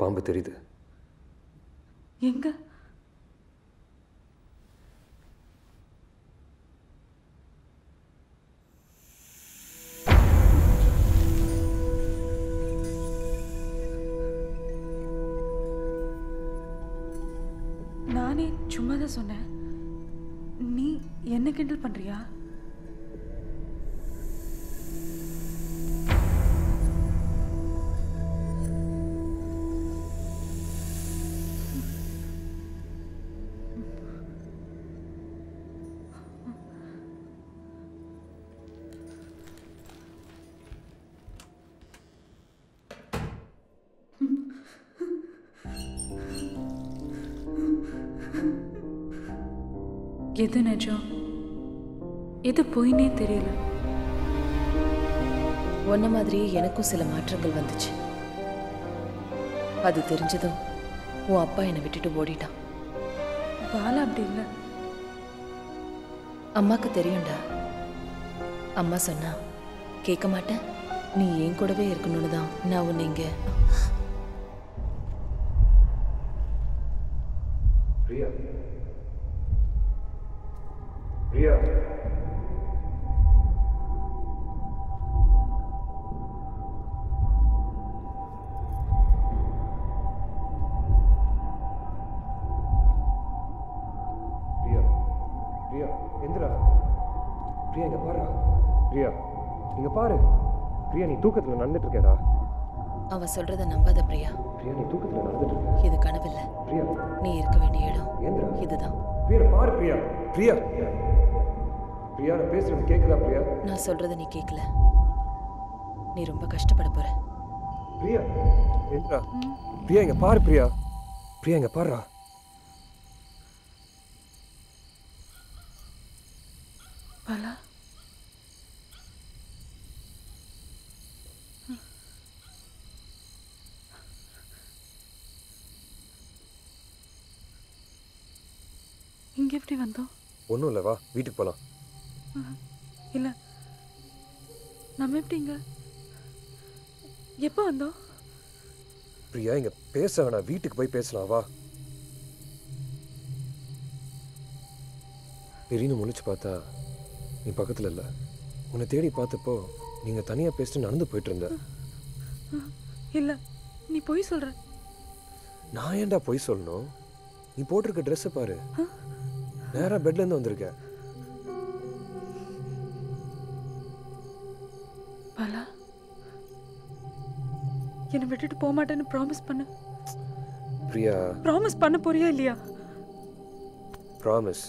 பாம்பு தெரியுது எங்க தான் சொன்னேன். நீ என்ன கிண்டல் பண்றியா? எது நிஜம் எது பொய்னே தெரியல. ஒன்ன மாதிரியே எனக்கும் சில மாற்றங்கள் வந்துச்சு. அது தெரிஞ்சதும் உன் அப்பா என்னை விட்டுட்டு ஓடிட்டான். பாலா அப்படி இல்லை. அம்மாக்கு தெரியும்டா. அம்மா சொன்னா கேட்க மாட்டேன், நீ ஏன் கூடவே இருக்கணும்னு தான் நான் உன்னை இங்கே. தூக்கத்துல நடந்துட்டு இருக்கேடா. அவ சொல்றத நம்பாத பிரியா. பிரியா நீ தூக்கத்துல நடந்துட்டு இருக்க. இது கனவு இல்ல பிரியா. நீ இருக்க வேண்டிய இடம் ஏந்திரா இதுதான். பிரியா பாரு பிரியா. பிரியா பிரியா நான் பேசுறது கேக்குதா பிரியா? நான் சொல்றத நீ கேக்கல. நீ ரொம்ப கஷ்டப்பட போற பிரியா. ஏந்திரா பிரியா இங்க பாரு பிரியா. பிரியா இங்க பாரு. பாலா எப்படி வந்தோம்? ஒன்றும் இல்லை, வா வீட்டுக்கு போகலாம். இல்லை நம்ம எப்படிங்க எப்போ வந்தோம்? பிரியா இங்கே பேச வேணாம், வீட்டுக்கு போய் பேசலாம் வா. பெரியன்னு முழிச்சு பார்த்தா நீ பக்கத்தில் இல்லை. உன்னை தேடி பார்த்தப்போ நீங்கள் தனியாக பேசிட்டு நடந்து போயிட்டு இருந்த. இல்லை நீ பொய் சொல்கிற. நான் ஏன்டா பொய் சொல்லணும்? நீ போட்டிருக்க ட்ரெஸ்ஸை பாரு. நேரா பெட்ல இருந்து வந்திருக்க. பாலா என்ன விட்டுட்டு போக மாட்டேன்னு ப்ராமிஸ் பண்ணு. பிரியா ப்ராமிஸ் பண்ண போறியா இல்லையா? ப்ராமிஸ்.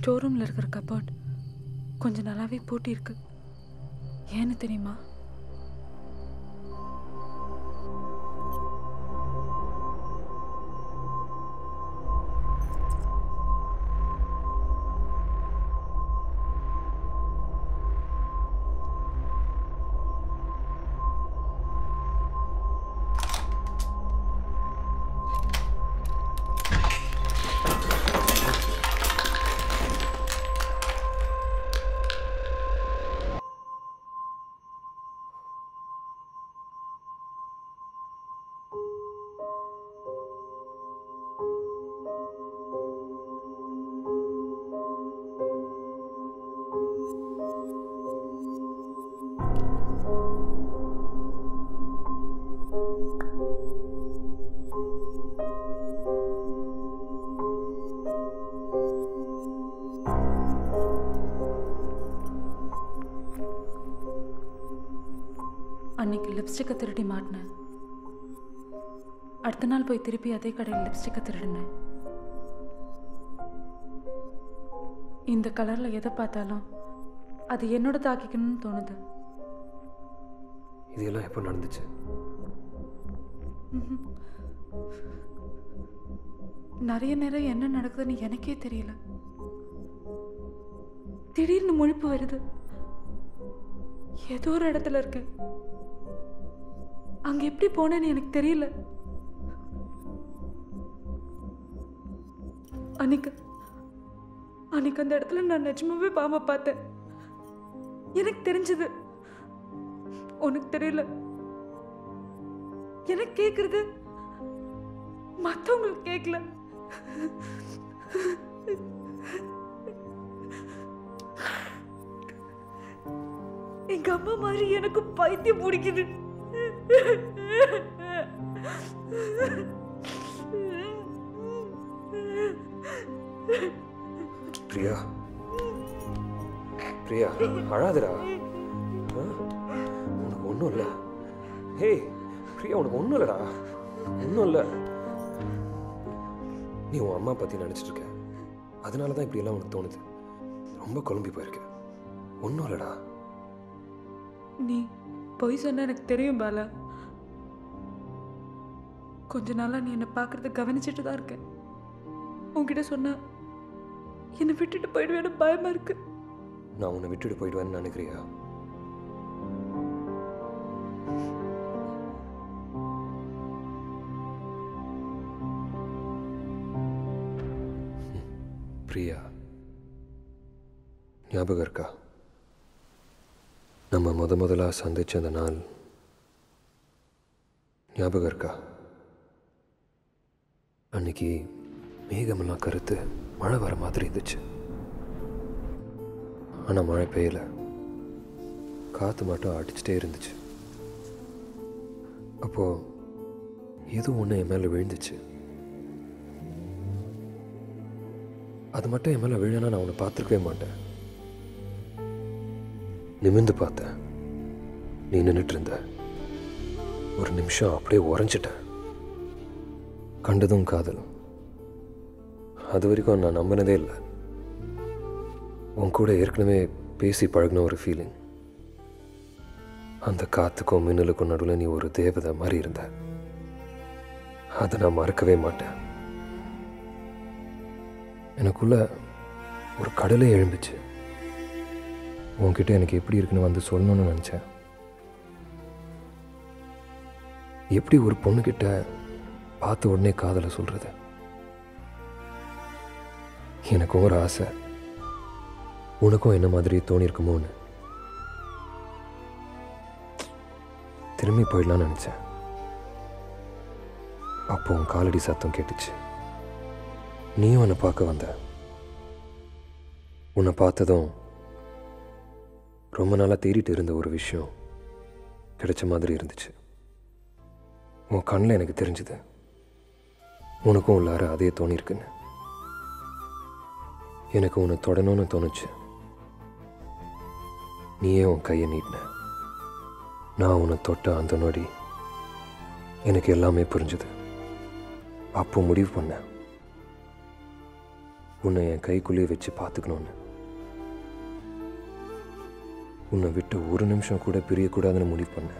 ஸ்டோர் ரூம்ல இருக்கிற கபோர்ட் கொஞ்சம் நல்லாவே பூட்டி இருக்கு. ஏன்னு தெரியுமா? அன்னைக்கு லிப்ஸ்டிக்கை திருடி மாட்டினேன். அடுத்த நாள் போய் திருப்பி அதே கடையில் லிப்ஸ்டிக்கை திருடினேன். இந்த கலரில் எதை பார்த்தாலும் அது என்னோட தாக்கிக்கணும்னு தோணுது. இதெல்லாம் எப்போ நடந்துச்சு? நிறைய நேரம் என்ன நடக்குதுன்னு எனக்கே தெரியல. திடீர்னு முழிப்பு வருது. ஏதோ ஒரு இடத்துல இருக்கு. அங்க எப்படி போனேன்னு எனக்கு தெரியல. அன்னைக்கு அந்த இடத்துல நான் நிஜமாவே பாம்பை பார்த்தேன். எனக்கு தெரிஞ்சது உனக்கு தெரியல. எனக்கு கேக்குறது மத்தவங்களுக்கு கேட்கல. எங்க அம்மா மாதிரி எனக்கு பைத்தியம் பிடிக்குது. प्रिया, प्रिया, अड़ा हे प्रिया उन्नोल्ला उन्नोल्ला நீ உன் அம்மா பத்தி நினைச்சிட்டு இருக்க. அதனால தான் இப்படி எல்லாம் உனக்கு தோணுது. ரொம்ப குழம்பி போயிருக்க. ஒண்ணும் இல்லடா. நீ போய் சொன்னா எனக்கு தெரியும் பாலா. கொஞ்ச நாளா நீ என்ன பார்க்கறத கவனிச்சிட்டு தான் இருக்க. உன்கிட்ட சொன்னா என்ன விட்டுட்டு போய்டுவேன்னு பயமா இருக்கு. நான் உன்னை விட்டுட்டு போய்டுவேன்னு நினைக்கிறியா? प्रिया ஞாபகம் இருக்கா? நம்ம முதல்ல சந்திச்ச அந்த நாள் ஞாபகம் இருக்கா? அன்னைக்கு மேகமெல்லாம் கருத்து மழை வர மாதிரி இருந்துச்சு. ஆனா மழை பெய்யல, காத்து மட்டும் அடிச்சுட்டே இருந்துச்சு. அப்போ ஏதோ ஒன்று என் மேல விழுந்துச்சு. அது மட்டும் என் மேலே விழுனா நான் உன்னை பார்த்துருக்கவே மாட்டேன். நிமிர்ந்து பார்த்தேன், நீ நின்றுட்டு இருந்த. ஒரு நிமிஷம் அப்படியே உறைஞ்சிட்டேன். கண்டதும் காதலும். அது வரைக்கும் நான் நம்பினதே இல்லை. உன் கூட ஏற்கனவே பேசி பழகின ஒரு ஃபீலிங். அந்த காற்றுக்கும் மின்னலுக்கும் நடுவில் நீ ஒரு தேவதை மாதிரி இருந்த. அதை நான் மறக்கவே மாட்டேன். எனக்குள்ள ஒரு கடலை எழும்பிச்சு. உன்கிட்ட எனக்கு எப்படி இருக்குன்னு வந்து சொல்லணும்னு நினச்சேன். எப்படி ஒரு பொண்ணுக்கிட்ட பார்த்த உடனே காதலை சொல்கிறது? எனக்கும் ஒரு ஆசை, உனக்கும் என்ன மாதிரி தோணியிருக்குமோன்னு. திரும்பி போயிடலான்னு நினச்சேன். அப்போ உன் காலடி சத்தம் கேட்டுச்சு. நீயும் என்னை பார்க்க வந்த. உன்னை பார்த்ததும் ரொம்ப நாளாக தேடிட்டு இருந்த ஒரு விஷயம் கிடைச்ச மாதிரி இருந்துச்சு. உன் கண்ணில் எனக்கு தெரிஞ்சுது உனக்கும் உள்ளார அதே தோணியிருக்குன்னு. எனக்கு உன்னை தொடணும்னு தோணுச்சு. நீயே உன் கையை நீட்டின. நான் உன்னை தொட்ட அந்த நொடி எனக்கு எல்லாமே புரிஞ்சுது. அப்போ முடிவு பண்ணேன் உன்னை என் கைக்குள்ளேயே வச்சு பார்த்துக்கணும்னு. உன்னை விட்டு ஒரு நிமிஷம் கூட பிரியக்கூடாதுன்னு முடிவு பண்ண.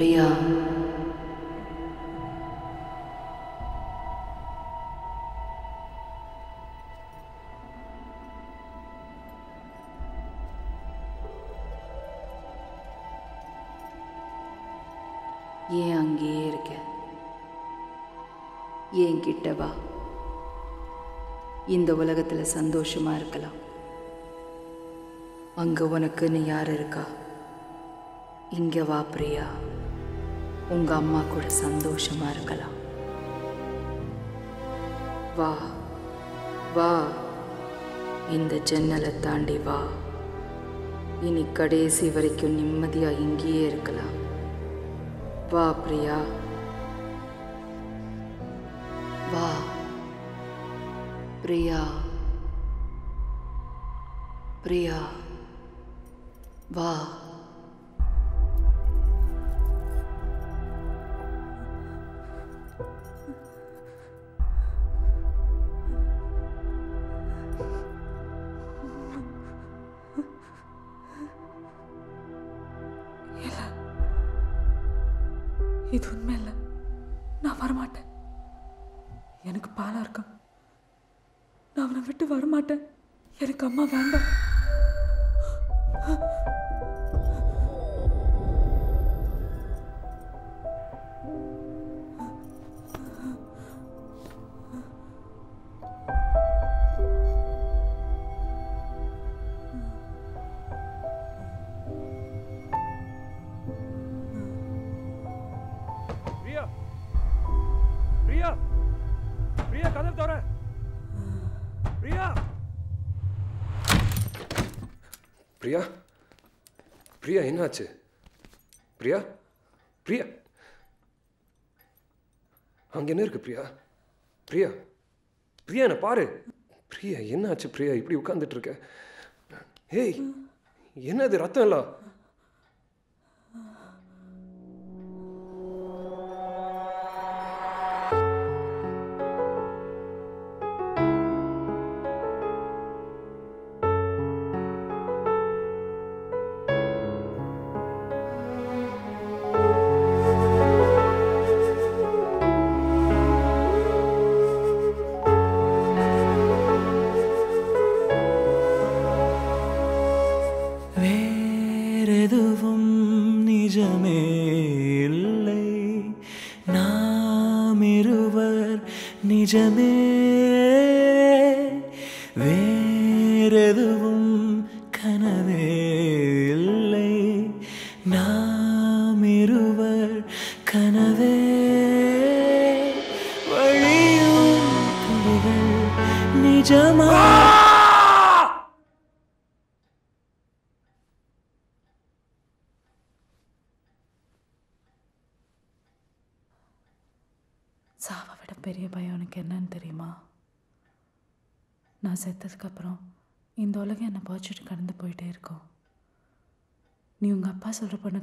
प्रिया, ये अंगेरके, ये इंकिट्टे बा, इंदो वलगतले संदोषमार कला, अंगवनकने यार रका, इंगे वा प्रिया, उंगा अम्मा कोडे संदोषमार कला, वा, वा, इंदे जन्नले तांडी वा, इनी कडेसी वरिक्यों निम्मदिया इंगेर कला। वाह प्रिया, वाह प्रिया, प्रिया, वाह। அம்மா வேண்டாம். பிரியா, பிரியா, பிரியா கதவு தோற. பிரியா, प्रिया, प्रिया है ना अच्छे, प्रिया, प्रिया, अंगेनेर के प्रिया, प्रिया, प्रिया ना पारे, प्रिया ये ना अच्छे प्रिया ये प्रिय उकांदे ट्रक है, हे, ये ना दे रातन ला,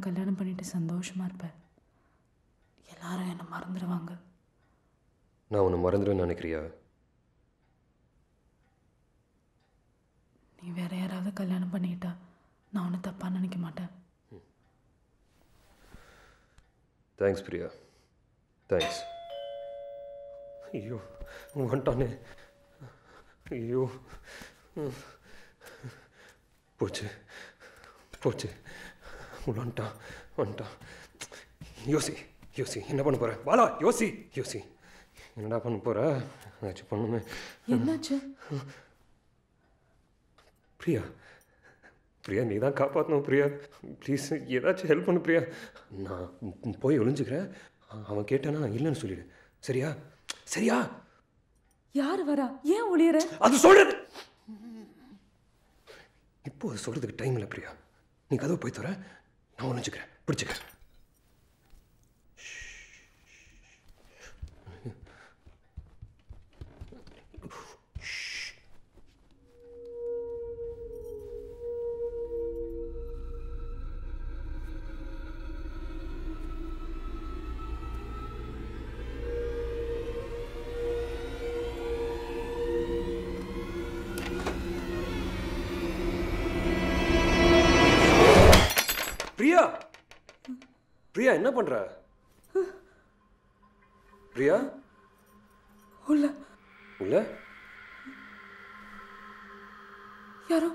कल्याण पड़े सन्ोषमा मरवा ना उन्हें मरद निया यार कल्याण पड़िटा ना उन्हें तपा निकमाटे थैंक्स प्रिया थैंक्स अयो वाने अयो पोचे पोचे उलंटा उलंटा योसी योसी என்ன பண்ணப் போற வாடா யோசி யோசி என்னடா பண்ணப் போற ஏச்சு பண்ணுமே என்னாச்சு பிரியா பிரியா நீ தான் காப்பாத்தணும் பிரியா ப்ளீஸ் ஏதாச்சும் ஹெல்ப் பண்ணு பிரியா நான் போய் ஒளிஞ்சிக்கிறேன் அவன் கேட்டானா இல்லன்னு சொல்லிடு சரியா சரியா யார் வரா ஏன் ஒளியற அது சொல்றது இப்போ சொல்றதுக்கு டைம் இல்ல பிரியா நீ கதவு போய் தர நான் ஒளிஞ்சிக்கிறேன் பிடிச்சிக்க प्रिया என்ன பண்ற? प्रिया உள்ள உள்ள யாரோ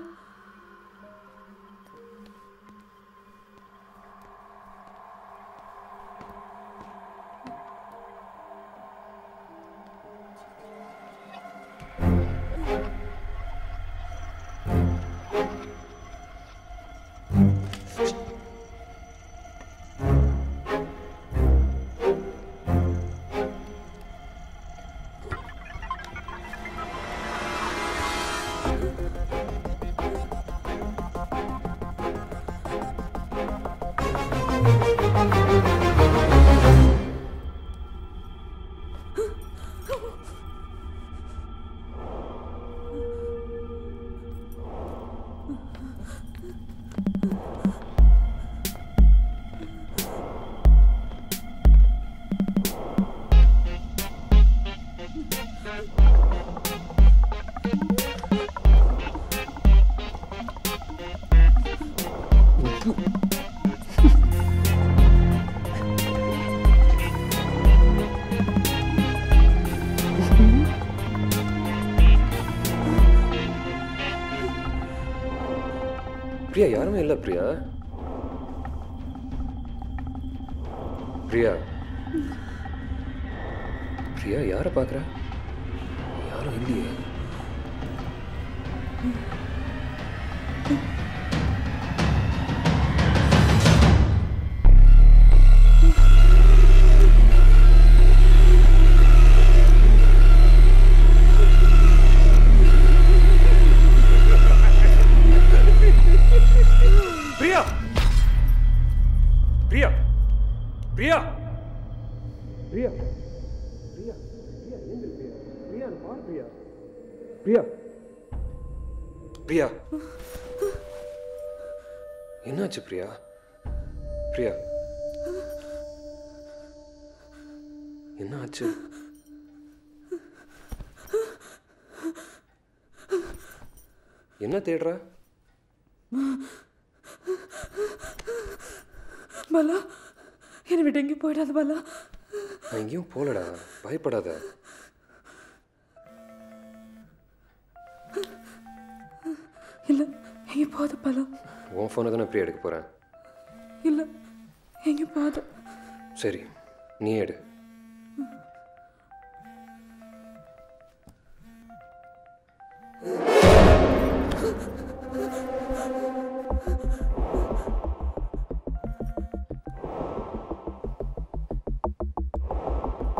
प्रिया यारुमे इल्ला प्रिया प्रिया प्रिया यार पाकरा यार इल्लिया प्रिया प्रिया एन्नाच्चु एन्ना तेडरा बाला एन्ना विट्टु एंगेयum पोयिडादु बाला ना एंगेयum पोलडा भयपडाद इल्ला एंगेयum पोदु बाला वो फोन तो ना प्रिया எடுக்க போறேன் இல்ல எங்க பாத சரி நீ எடு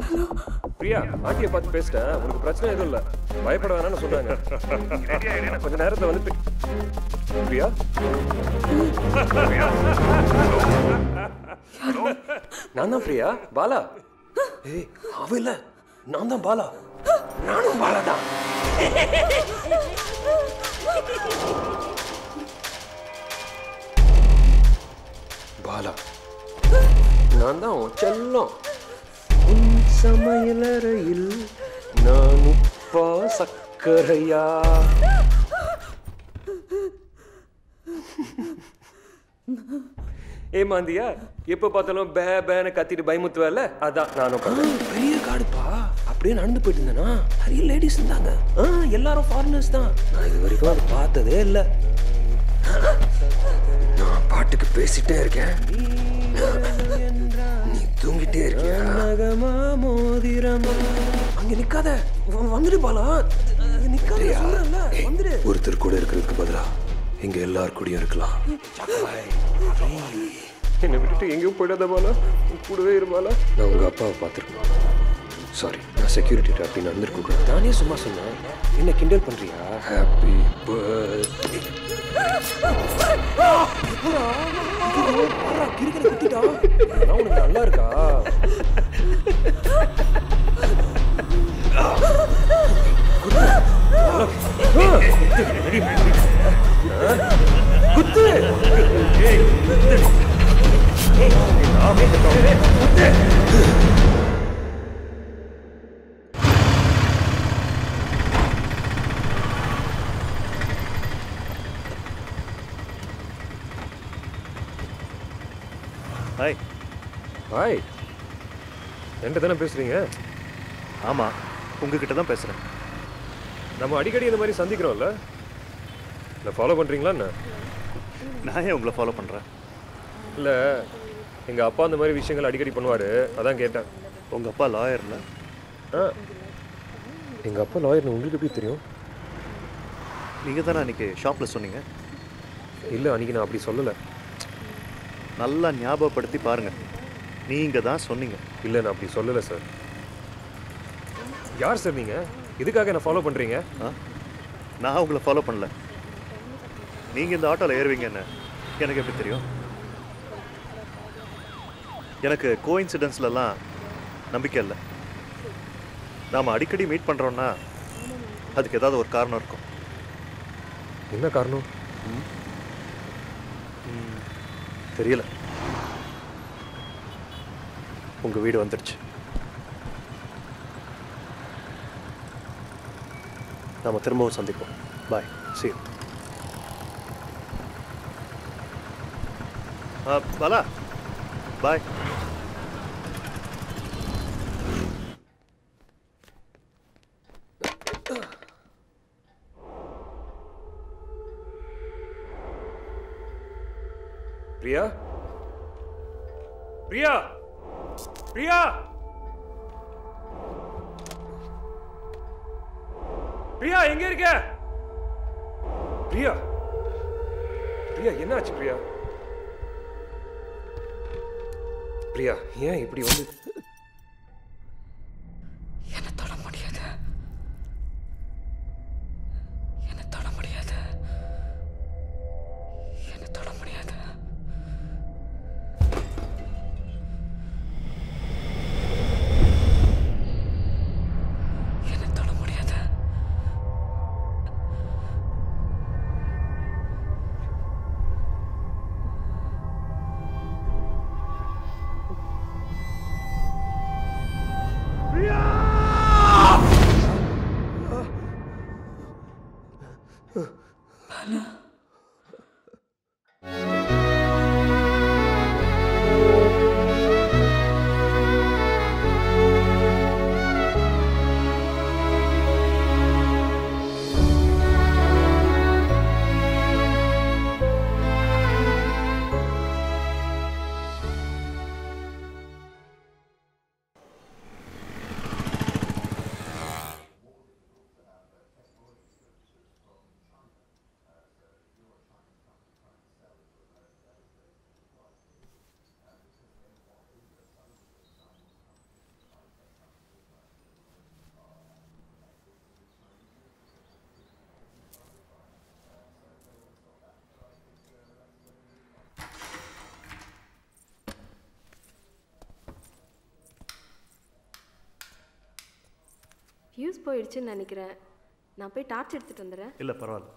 ஹலோ பிரியா ஆட்டிய பார்த்து பேசிட்டேன் உங்களுக்கு பிரச்சனை எதுவும் இல்ல பயப்பட வேணாம்னு சொன்னாங்க ரெடியா இரு கொஞ்ச நேரத்துல வந்து प्रिया नाना प्रिया बाला ए आवेल नाना बाला नानू बाला दा बाला नाना चल्लो उन समयल रईल नानु पा सक्करया ए मांदिया எப்ப பார்த்தாலும் பே பேன கத்திட்டு பயமுத்துவல அதான் நானோ பெரிய காடுப்பா அப்படியே நடந்து போயிட்டேனா நிறைய லேடிஸ் இருந்தாங்க எல்லாரும் ஃபாரினர்ஸ் தான் நான் இது வரைக்கும் அத பார்த்ததே இல்ல நான் பாட்டுக்கு பேசிட்டே இருக்கேன் நீ தூங்கிட்டே இருக்கியா நகமா மோதிரமா அங்க நிக்காத வந்துடு பாலா நிக்காத சொல்றல வந்துடு ஒருத்தர் கூட இருக்குறதுக்கு பதிலா இங்க எல்லார் கூடயும் இருக்கலாம் என்ன விட்டுட்டு எங்கேயும் போயிடாத பாலா கூடவே இருபாலா நான் உங்க அப்பாவை பார்த்துருக்கேன் சாரி நான் செக்யூரிட்டி அப்படின்னு நடந்திருக்கேன் தானே சும்மா சொன்னேன் என்ன கிண்டல் பண்றியா ஹாப்பி பர்த்டே கிரிக்கெட் குத்திட்டா நான் உனக்கு நல்லா இருக்கா कुत्ते हाय Right. What are you talking about? Yes, I'm talking to you. நம்ம அடிக்கடி இந்த மாதிரி சந்திக்கிறோம்ல. என்ன ஃபாலோ பண்றீங்களா என்ன? நான் ஏன் உங்களை ஃபாலோ பண்றேன்? இல்ல எங்க அப்பா அந்த மாதிரி விஷயங்கள் அடிக்கடி பண்ணுவாரு, அதான் கேட்டேன். உங்க அப்பா லாயர்ல? எங்க அப்பா லாயர்னு உங்களுக்கு எப்படி தெரியும்? நீங்க தான அன்னைக்கு ஷாப்ல சொன்னீங்க. இல்ல அன்னைக்கு நான் அப்படி சொல்லல. நல்லா ஞாபகப்படுத்தி பாருங்க. நீங்க தான் சொன்னீங்க. இல்ல நான் அப்படி சொல்லல சார். யார் சார் நீங்க? இதுக்காக என்ன ஃபாலோ பண்ணுறீங்க? நான் உங்களை ஃபாலோ பண்ணல. நீங்கள் இந்த ஆட்டோவில் ஏறுவீங்க என்ன எனக்கு எப்படி தெரியும்? எனக்கு கோஇன்சிடென்ஸ்லலாம் நம்பிக்கை இல்லை. நாம் அடிக்கடி மீட் பண்ணுறோன்னா அதுக்கு ஏதாவது ஒரு காரணம் இருக்கும். என்ன காரணம் தெரியல. உங்கள் வீடு வந்துடுச்சு. நாம திரும்பவும் சந்திப்போம். Bye. See you. Bala bye. Priya Priya Priya Priya எங்க இருக்க? பிரியா பிரியா என்னாச்சு? பிரியா பிரியா ஏன் இப்படி வந்து யூஸ் போயிடுச்சுன்னு நினைக்கிறேன். நான் போய் டார்ச் எடுத்துட்டு வந்துடுறேன். இல்லை பரவாயில்ல.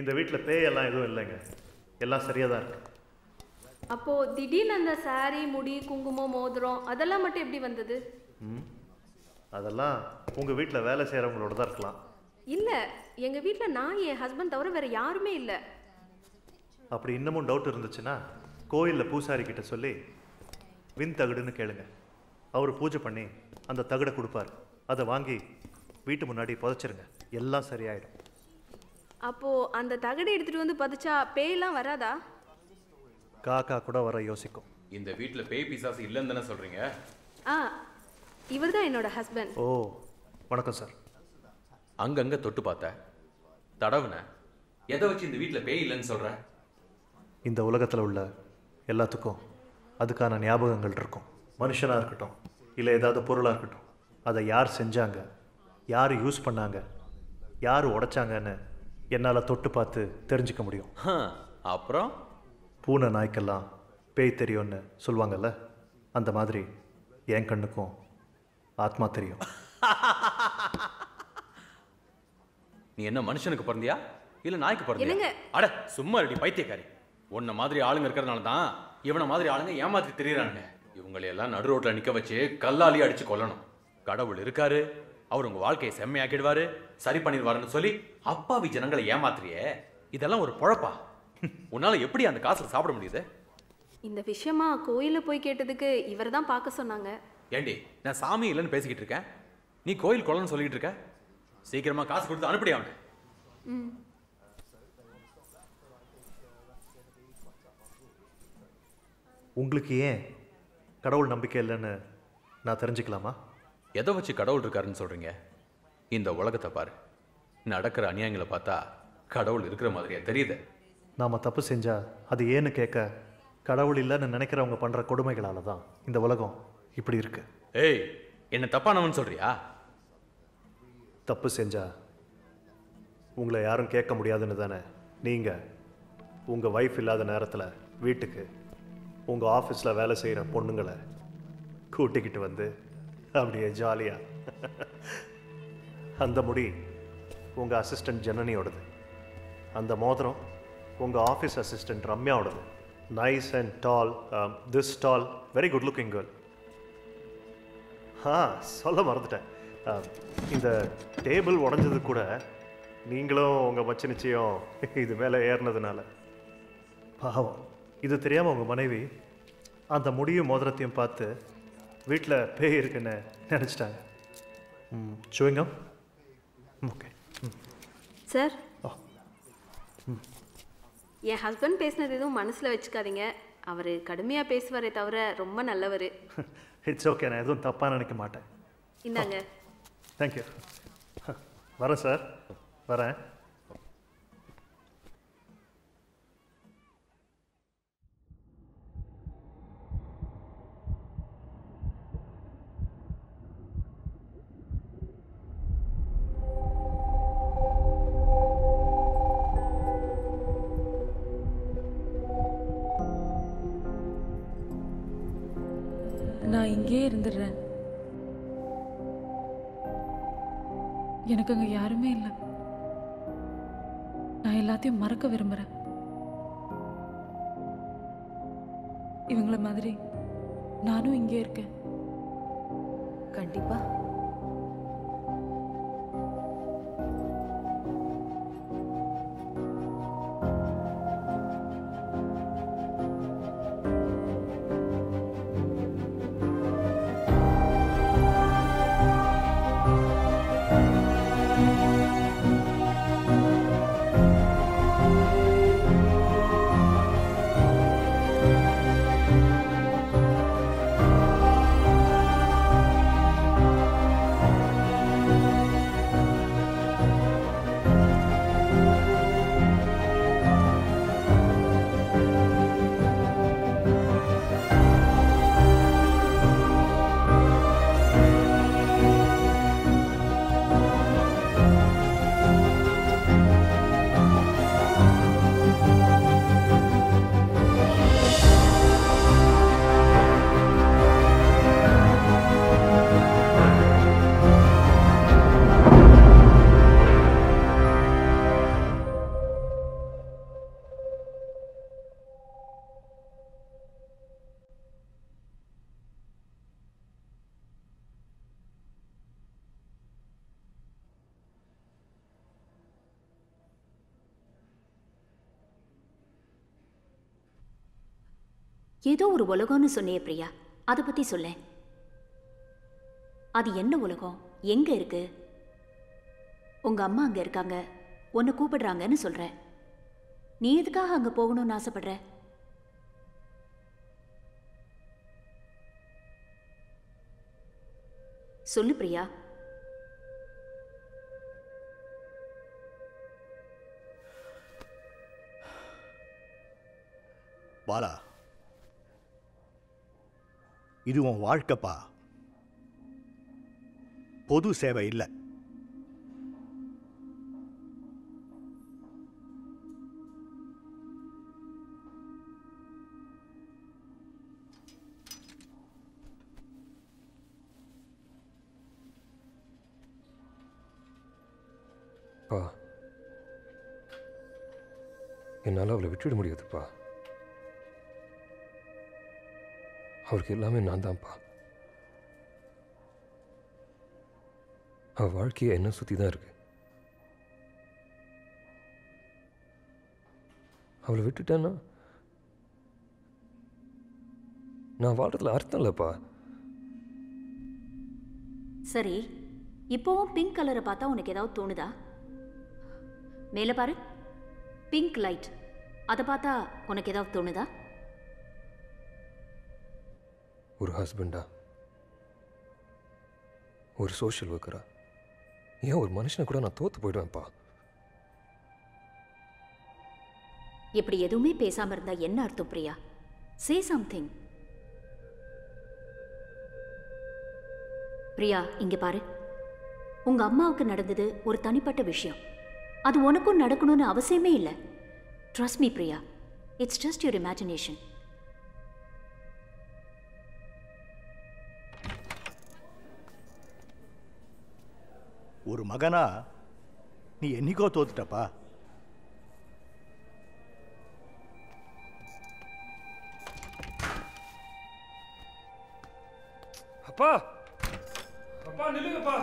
இந்த வீட்டில் பேயெல்லாம் எதுவும் இல்லைங்க, எல்லாம் சரியாக தான் இருக்கு. அப்போ திடீர்னு அந்த சாரி, முடி, குங்குமம், மோதிரம் அதெல்லாம் மட்டும் எப்படி வந்தது? அதெல்லாம் உங்கள் வீட்டில் வேலை செய்கிறவங்களோட தான் இருக்கலாம். இல்லை எங்கள் வீட்டில் நான், என் ஹஸ்பண்ட் தவிர வேறு யாருமே இல்லை. அப்படி இன்னமும் டவுட் இருந்துச்சுன்னா கோயிலில் பூசாரி கிட்ட சொல்லி வின் தகடுன்னு கேளுங்க. அவர் பூஜை பண்ணி அந்த தகடை கொடுப்பார். அதை வாங்கி வீட்டு முன்னாடி புதைச்சிருங்க, எல்லாம் சரியாயிடும். அப்போது அந்த தகடை எடுத்துகிட்டு வந்து புதைச்சா பேயெல்லாம் வராதா? காக்கா கூட வர யோசிக்கும். இந்த வீட்டில் பேய் பிசாசு இல்லைன்னு தானே சொல்கிறீங்க? ஆ, இவர் தான் என்னோட ஹஸ்பண்ட். ஓ வணக்கம் சார். அங்கங்கே தொட்டு பார்த்தேன், தடவுனேன். எதை வச்சு இந்த வீட்டில் பேய் இல்லைன்னு சொல்கிறேன்? இந்த உலகத்தில் உள்ள எல்லாத்துக்கும் அதுக்கான ஞாபகங்கள் இருக்கும். மனுஷனாக இருக்கட்டும், இல்லை ஏதாவது பொருளாக இருக்கட்டும், அதை யார் செஞ்சாங்க, யார் யூஸ் பண்ணாங்க, யார் உடைச்சாங்கன்னு என்னால் தொட்டு பார்த்து தெரிஞ்சுக்க முடியும். அப்புறம் பூனை நாய்க்கெல்லாம் பேய் தெரியும்னு சொல்லுவாங்கல்ல, அந்த மாதிரி என் கண்ணுக்கும் ஆத்மா தெரியும். நீ என்ன மனுஷனுக்கு பிறந்தியா, இல்ல நாய்க்கு பிறந்தியா? அட சும்மா ரெடி பைத்தியக்காரி. உன்ன மாதிரி ஆளுங்க இருக்கிறதுனால தான் இவனை மாதிரி ஆளுங்க ஏமாத்தி திரியறானுங்க. இவங்களை எல்லாம் நடு ரோட்ல நிக்க வச்சு கல்லாலி அடிச்சு கொல்லணும். கடவுள் இருக்காரு, அவர் உங்க வாழ்க்கையை செம்மையாக்கிடுவாரு, சரி பண்ணிடுவாருன்னு சொல்லி அப்பாவி ஜனங்களை ஏமாத்துறியே, இதெல்லாம் ஒரு பொழப்பா? உன்னால எப்படி அந்த காசுல சாப்பிட முடியுது? இந்த விஷயமா கோயில போய் கேட்டதுக்கு இவர் தான் பார்க்க சொன்னாங்க. ஏண்டி நான் சாமி இல்லைன்னு பேசிக்கிட்டு இருக்கேன், நீ கோயில் கொள்ளன்னு சொல்லிட்டு இருக்க? சீக்கிரமா காசு கொடுத்து அனுப்பிடு அவனை. உங்களுக்கு ஏன் கடவுள் நம்பிக்கை இல்லைன்னு நான் தெரிஞ்சுக்கலாமா? எதை வச்சு கடவுள் இருக்காருன்னு சொல்கிறீங்க? இந்த உலகத்தை பாரு, நடக்கிற அநியாயங்களை பார்த்தா கடவுள் இருக்கிற மாதிரியே தெரியுது. நாம் தப்பு செஞ்சால் அது ஏன்னு கேட்க கடவுள் இல்லைன்னு நினைக்கிறவங்க பண்ணுற கொடுமைகளால் தான் இந்த உலகம் இப்படி இருக்கு. ஏய், என்ன தப்பானவன்னு சொல்கிறியா? தப்பு செஞ்சால் உங்களை யாரும் கேட்க முடியாதுன்னு தானே நீங்கள் உங்கள் வைஃப் இல்லாத நேரத்தில் வீட்டுக்கு உங்கள் ஆஃபீஸில் வேலை செய்கிற பொண்ணுங்களை கூட்டிக்கிட்டு வந்து அப்படியே ஜாலியாக அந்த முடி உங்கள் அசிஸ்டண்ட் ஜனனியோடது, அந்த மோதிரம் உங்கள் ஆஃபீஸ் அசிஸ்டண்ட் ரம்யாவோடது. Nice and tall, this tall, very good looking girl. ஆ, சொல்ல மறந்துட்டேன், இந்த டேபிள் உடஞ்சது கூட நீங்களும் உங்கள் மச்சனிச்சையும் இது மேலே ஏறினதுனால. பாவம், இது தெரியாமல் உங்கள் மனைவி அந்த முடியும் மோதிரத்தையும் பார்த்து வீட்டில் பேய் இருக்குன்னு நினச்சிட்டாங்க. ம், சுவிங்கம். Okay sir. என் ஹஸ்பண்ட் பேசினது எதுவும் மனசில் வச்சுக்காதீங்க. அவர் கடுமையாக பேசுவாரே தவிர ரொம்ப நல்லவர். இட்ஸ் ஓகே, நான் எதுவும் தப்பாக நினைக்க மாட்டேன். இந்தாங்க. தேங்க்யூ. வரேன் சார், வரேன். நான் இங்கே இருந்துடுறேன், எனக்கு அங்கே யாருமே இல்லை. நான் எல்லாத்தையும் மறக்க விரும்புகிறேன். இவங்கள மாதிரி நானும் இங்கே இருக்கேன். கண்டிப்பா ஏதோ ஒரு உலகம்னு சொன்னே பிரியா, அதை பற்றி சொல்ல. அது என்ன உலகம்? எங்கே இருக்கு? உங்கள் அம்மா அங்கே இருக்காங்க, உன்னை கூப்பிடுறாங்கன்னு சொல்கிற. நீ எதுக்காக அங்கே போகணும்னு ஆசைப்படுற? சொல்லு பிரியா. பாலா, இது உன் வாழ்க்கைப்பா, பொது சேவை இல்லை. என்னால் அவளை விட்டுவிட முடியாதுப்பா. அவருக்கு எல்லாமே நான் தான்ப்பா. அவள் வாழ்க்கையை என்ன சுற்றி தான் இருக்கு. அவளை விட்டுட்டேன்னா நான் வாழ்றதுல அர்த்தம் இல்லைப்பா. சரி, இப்போவும் பிங்க் கலரை பார்த்தா உனக்கு ஏதாவது தோணுதா? மேலே பாரு, பிங்க் லைட், அதை பார்த்தா உனக்கு ஏதாவது தோணுதா? ஒரு ஹஸ்பண்டா, ஒரு சோஷியல் ஒர்க்கரா, ஏன் ஒரு மனுஷனை கூட நான் தோத்து போயிடுவேன்ப்பா. இப்படி எதுவுமே பேசாமல் இருந்தா என்ன அர்த்தம் பிரியா? Say something. பிரியா, இங்க பாரு, உங்க அம்மாவுக்கு நடந்தது ஒரு தனிப்பட்ட விஷயம். அது உனக்கும் நடக்கணும்னு அவசியமே இல்லை. Trust me Priya, it's just your imagination. ஒரு மகனா நீ என்னைக்கோ தோத்துட்டப்பா. அப்பா, அப்பா நில்லுங்கப்பா.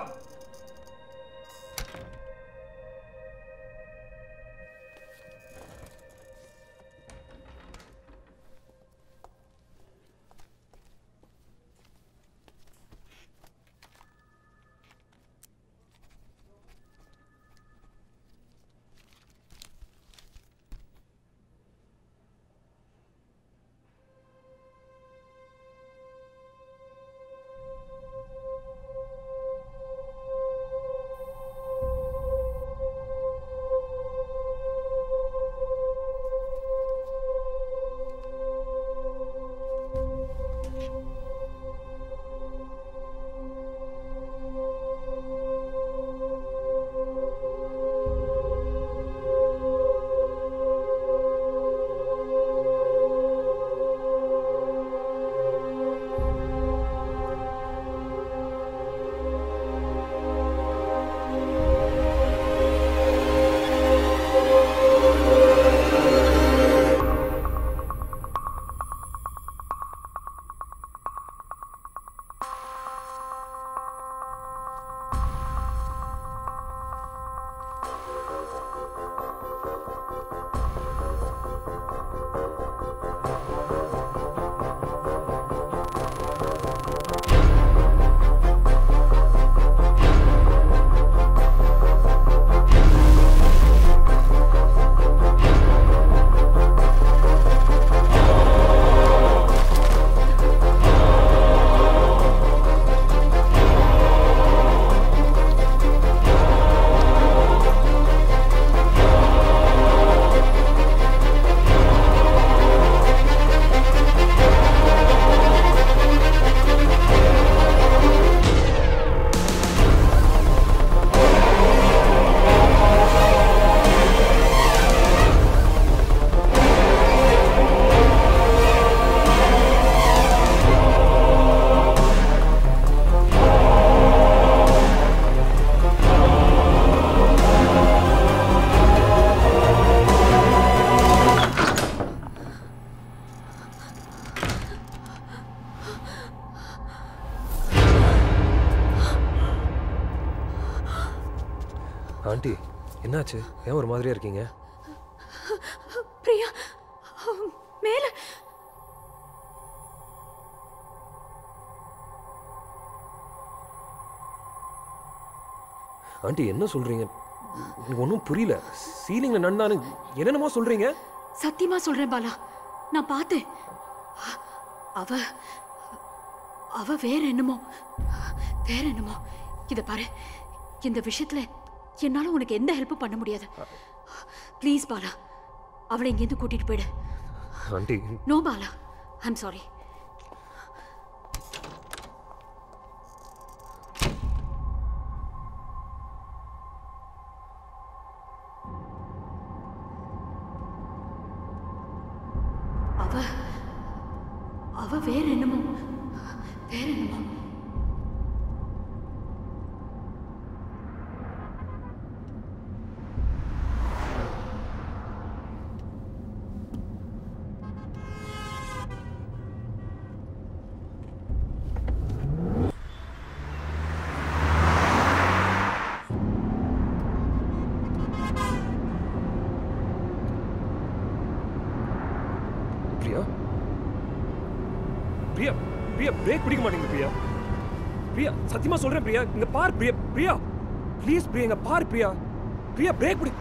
ஆண்டி, என்னாச்சு? ஏன் ஒரு மாதிரியா இருக்கீங்க? பிரியா, மேல ஆண்டி என்ன சொல்றீங்க? ஒன்னும் புரியல. சீலிங்ல நடந்தானு என்னென்னமோ சொல்றீங்க. சத்தியமா சொல்றேன் பாலா, நான் பார்த்தேன். அவ வேற என்னமோ. இத பாரு, இந்த விஷயத்துல என்னால உனக்கு எந்த ஹெல்ப்பும் பண்ண முடியாது. ப்ளீஸ் பாலா, அவளை இங்கேருந்து கூட்டிட்டு போயிடு. Aunty, no Bala, I am sorry. அவ வேற என்னமோ. Priya? Priya, Priya, break pidikka mattinga Priya. Priya, satyama solren Priya, inga paar Priya, Priya. Please Priya, inga paar Priya. Priya, break pidi.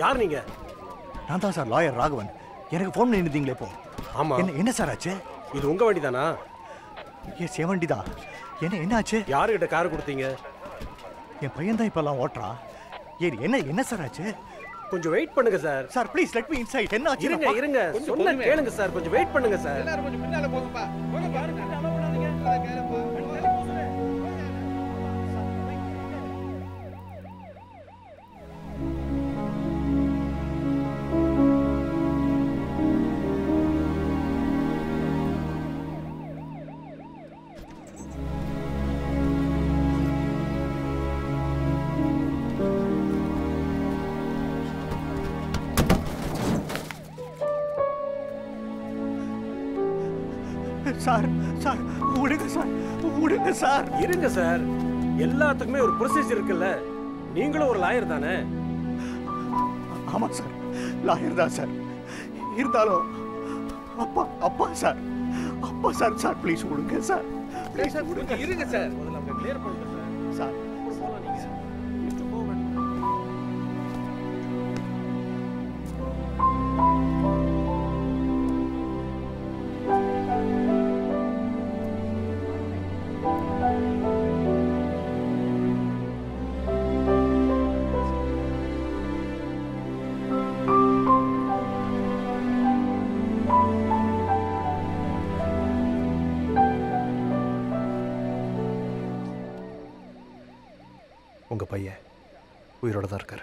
यार नहीं क्या? नांदा सर लॉयर राघवन, यार एक फॉर्म नहीं निदिंगले पो। हाँ माँ। ये ना सर आचे? ये लोंगा बंटी था ना? ये सेवंटी था। ये ना आचे? यार ये डकार करती हैं। ये भयं था ही पला वाटरा। ये ना सर आचे? कुछ वेट पढ़ने का sir. Sir please let me inside. ये ना आचे? ये रंगा। सुनना कहने का सर कुछ वेट पढ़ने का सर। சார் இருங்க சார் எல்லாத்துக்குமே ஒரு ப்ரோசஸ் இருக்குல்ல நீங்களும் ஒரு லாயர் தானே ஆமா சார் லாயர் தான் சார் இருந்தாலும் அப்பா அப்பா சார் சார் ப்ளீஸ் விடுங்க சார் ப்ளீஸ் விடுங்க இருங்க சார் முதல்ல நம்ம கிளியர் பண்ணுங்க சார் சார் போலாம் நீங்க மிஸ்டர் கோவன் உயிரோட தான் இருக்காரு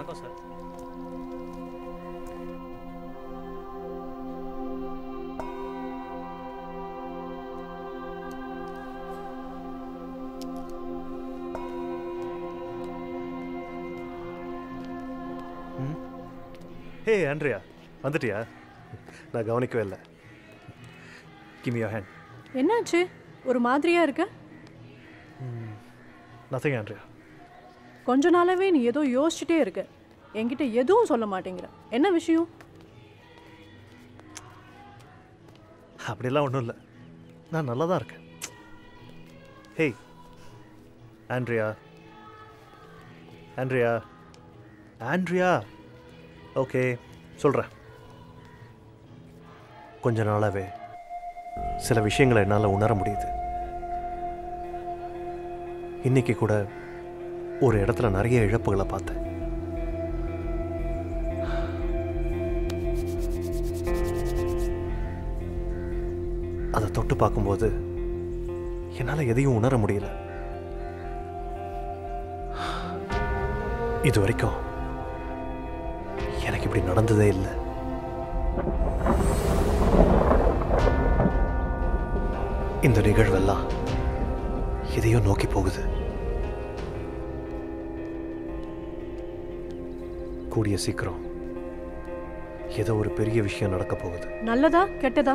வணக்கம் சார். ஹே ஆண்ட்ரியா, வந்துட்டியா? நான் கவனிக்கவே இல்லை. Give me your hand. என்னாச்சு, ஒரு மாதிரியா இருக்க? Nothing Andrea. கொஞ்ச நாளாவே நீ ஏதோ யோசிச்சுட்டே இருக்க, என்கிட்ட எதுவும் சொல்ல மாட்டேங்கிற, என்ன விஷயம்? அப்படிலாம் ஒன்றும் இல்லை, நான் நல்லா தான் இருக்கேன். Hey Andrea, Andrea, Andrea. Okay சொல்கிறேன். கொஞ்ச நாளாகவே சில விஷயங்களை என்னால் உணர முடியுது. இன்றைக்கி கூட ஒரு இடத்துல நிறைய இழப்புகளை பார்த்தேன். அதை தொட்டு பார்க்கும்போது என்னால் எதையும் உணர முடியல. இது வரைக்கும் எனக்கு இப்படி நடந்ததே இல்லை. இந்த நிகழ்வெல்லாம் எதையோ நோக்கி போகுது. கூடிய சீக்கிரம் ஏதோ ஒரு பெரிய விஷயம் நடக்க போகுது. நல்லதா கெட்டதா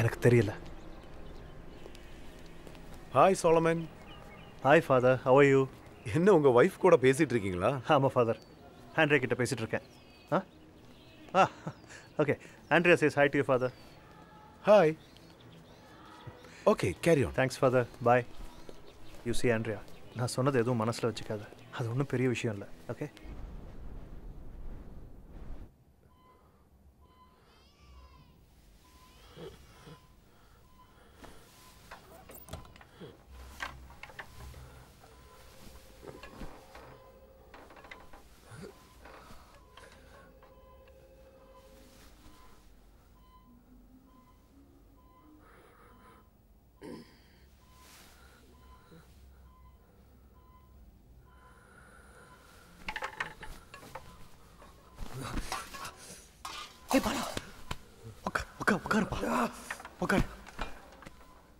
எனக்கு தெரியல. Hi Solomon. Hi father, how are you? என்ன உங்கள் ஒய்ஃப் கூட பேசிகிட்டு இருக்கீங்களா? ஆமாம் ஃபாதர், ஆண்ட்ரியா கிட்ட பேசிகிட்டு இருக்கேன். Ah ah okay. ஆண்ட்ரியா சேஸ் hi to you father. Hi. Okay carry on. Thanks father, bye. You see Andrea, நான் சொன்னது எதுவும் மனசில் வச்சுக்காது, அது ஒன்றும் பெரிய விஷயம் இல்லை. ஓகே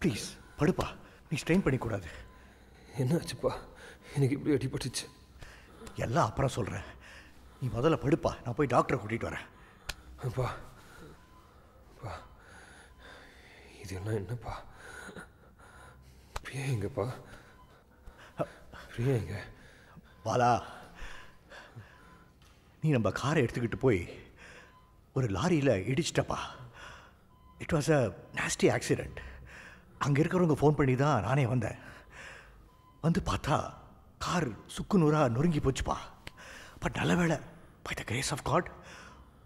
ப்ளீஸ் படுப்பா, நீ ஸ்ட்ரெயின் பண்ணிக்கூடாது. என்ன ஆச்சுப்பா, எனக்கு இப்படி அடிபட்டுச்சு? எல்லாம் அப்புறம் சொல்கிறேன், நீ முதல்ல படுப்பா, நான் போய் டாக்டரை கூட்டிகிட்டு வரேன். அப்பா அப்பா, இது என்ன என்னப்பா? பிரியா எங்கப்பா? பிரியா எங்க? பாலா, நீ நம்ம காரை எடுத்துக்கிட்டு போய் ஒரு லாரியில் இடிச்சிட்டப்பா. It was a nasty accident. அங்கே இருக்கிறவங்க ஃபோன் பண்ணி தான் நானே வந்தேன். வந்து பார்த்தா கார் சுக்கு நூறாக நொறுங்கி போச்சுப்பா. பட் நல்ல வேலை, by the grace of God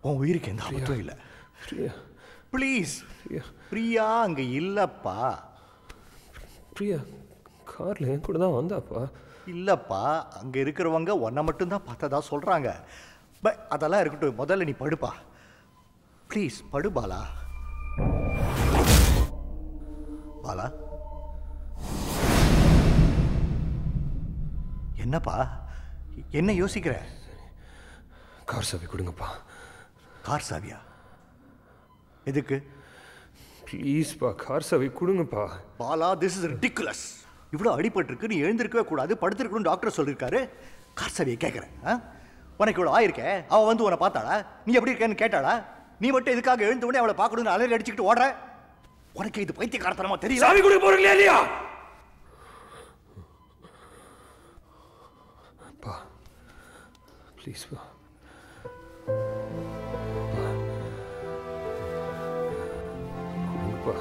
உன் உயிருக்கு எந்த ஆபத்தும் இல்லை. ப்ளீஸ் பிரியா அங்கே இல்லைப்பா. பிரியா காரில் என் கூட தான் வந்தாப்பா. இல்லைப்பா, அங்கே இருக்கிறவங்க ஒன்றை மட்டும்தான் பார்த்ததா சொல்கிறாங்க. பட் அதெல்லாம் இருக்கட்டும், முதல்ல நீ படுப்பா. ப்ளீஸ் படு பாலா. பாலா என்னப்பா, என்ன யோசிக்கிற? கார் சாவி கொடுங்கப்பா. கார் சாவியா? எதுக்கு? ப்ளீஸ்ப்பா கார் சாவி கொடுங்கப்பா. Bala this is ridiculous. இவ்வளோ அடிபட்டிருக்கு, நீ எழுந்திருக்கவே கூடாது, படுத்திருக்கணும்னு டாக்டர் சொல்லியிருக்காரு. கார் சாவியை கேட்குறேன். உனக்கு இவ்வளோ ஆயிருக்கே, அவன் வந்து உன்னை பார்த்தாளா? நீ எப்படி இருக்கேன்னு கேட்டாளா? நீ மட்டும் எதுக்காக எழுந்த உடனே அவளை பார்க்கணும்னு அலையில் அடிச்சுக்கிட்டு ஓடுற? உனக்கு இது பைத்தியக்காரத்தனமா தெரியல? சாவி கொடுக்க போறீங்களா இல்லையா? பா ப்ளீஸ் பா, பா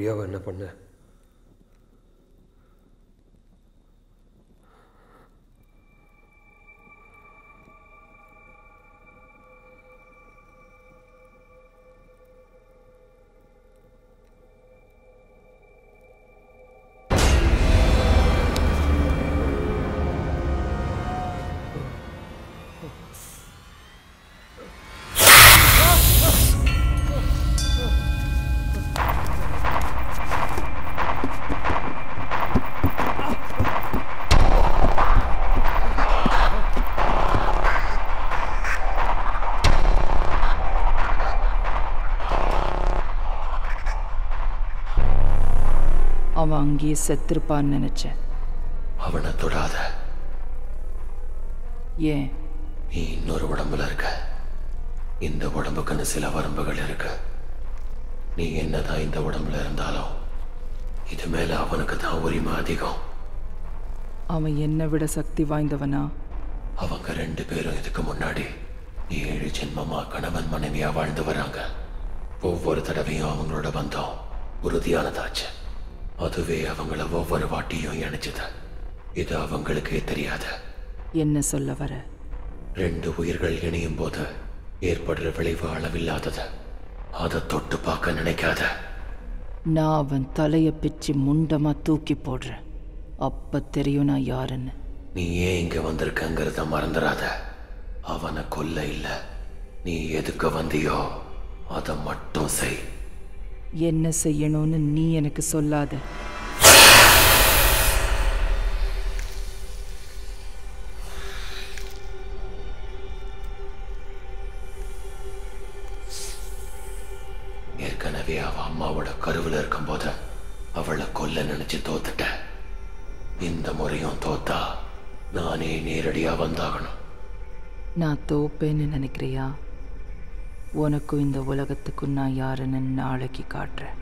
பிரியாவை என்ன பண்ண? अंगे सत्तुपान ननचे அவன தொடாத ஏ நீ இன்னொரு உடம்புல இருக்க இந்த உடம்புக்குன்னு சில வரம்புகள் இருக்கு நீ என்னதான் இந்த உடம்புல இருந்தாலும் இது மேல அவனுக்கு தான் உரிமை அதிகம் அவன் என்ன விட சக்தி வாய்ந்தவனா அவங்க ரெண்டு பேரும் இதுக்கு முன்னாடி 7 ஜென்மமா கணவன் மனைவியா வாழ்ந்து வராங்க ஒவ்வொரு தடவையும் அவங்களோட பந்தம் உறுதியானதாச்சு அதுவே அவங்கள ஒவ்வொரு வாட்டியும் இணைச்சது இது அவங்களுக்கே தெரியாத என்ன சொல்ல வர ரெண்டு உயிர்கள் இணையும் போது ஏற்படுற விளைவு அளவில்லாதது அதை தொட்டு பார்க்க நினைக்காத நான் அவன் தலையை பிச்சு முண்டமா தூக்கி போடுறேன் அப்ப தெரியும் நான் யாருன்னு நீ ஏன் இங்க வந்திருக்கங்கிறத மறந்துடாத அவனை கொல்ல இல்லை நீ எதுக்கு வந்தியோ அதை மட்டும் செய் என்ன செய்யணும்னு நீ எனக்கு சொல்லாத ஏற்கனவே அவ அம்மாவோட கருவுல இருக்கும்போது அவளை கொல்ல நினைச்சு தோத்துட்ட இந்த முறையும் தோத்தா நானே நேரடியா வந்தாகணும் நான் தோப்பேன்னு நினைக்கிறியா उनक उलगत्तुक्कु ना यारुन्नु नाळैक्कु काट्रेन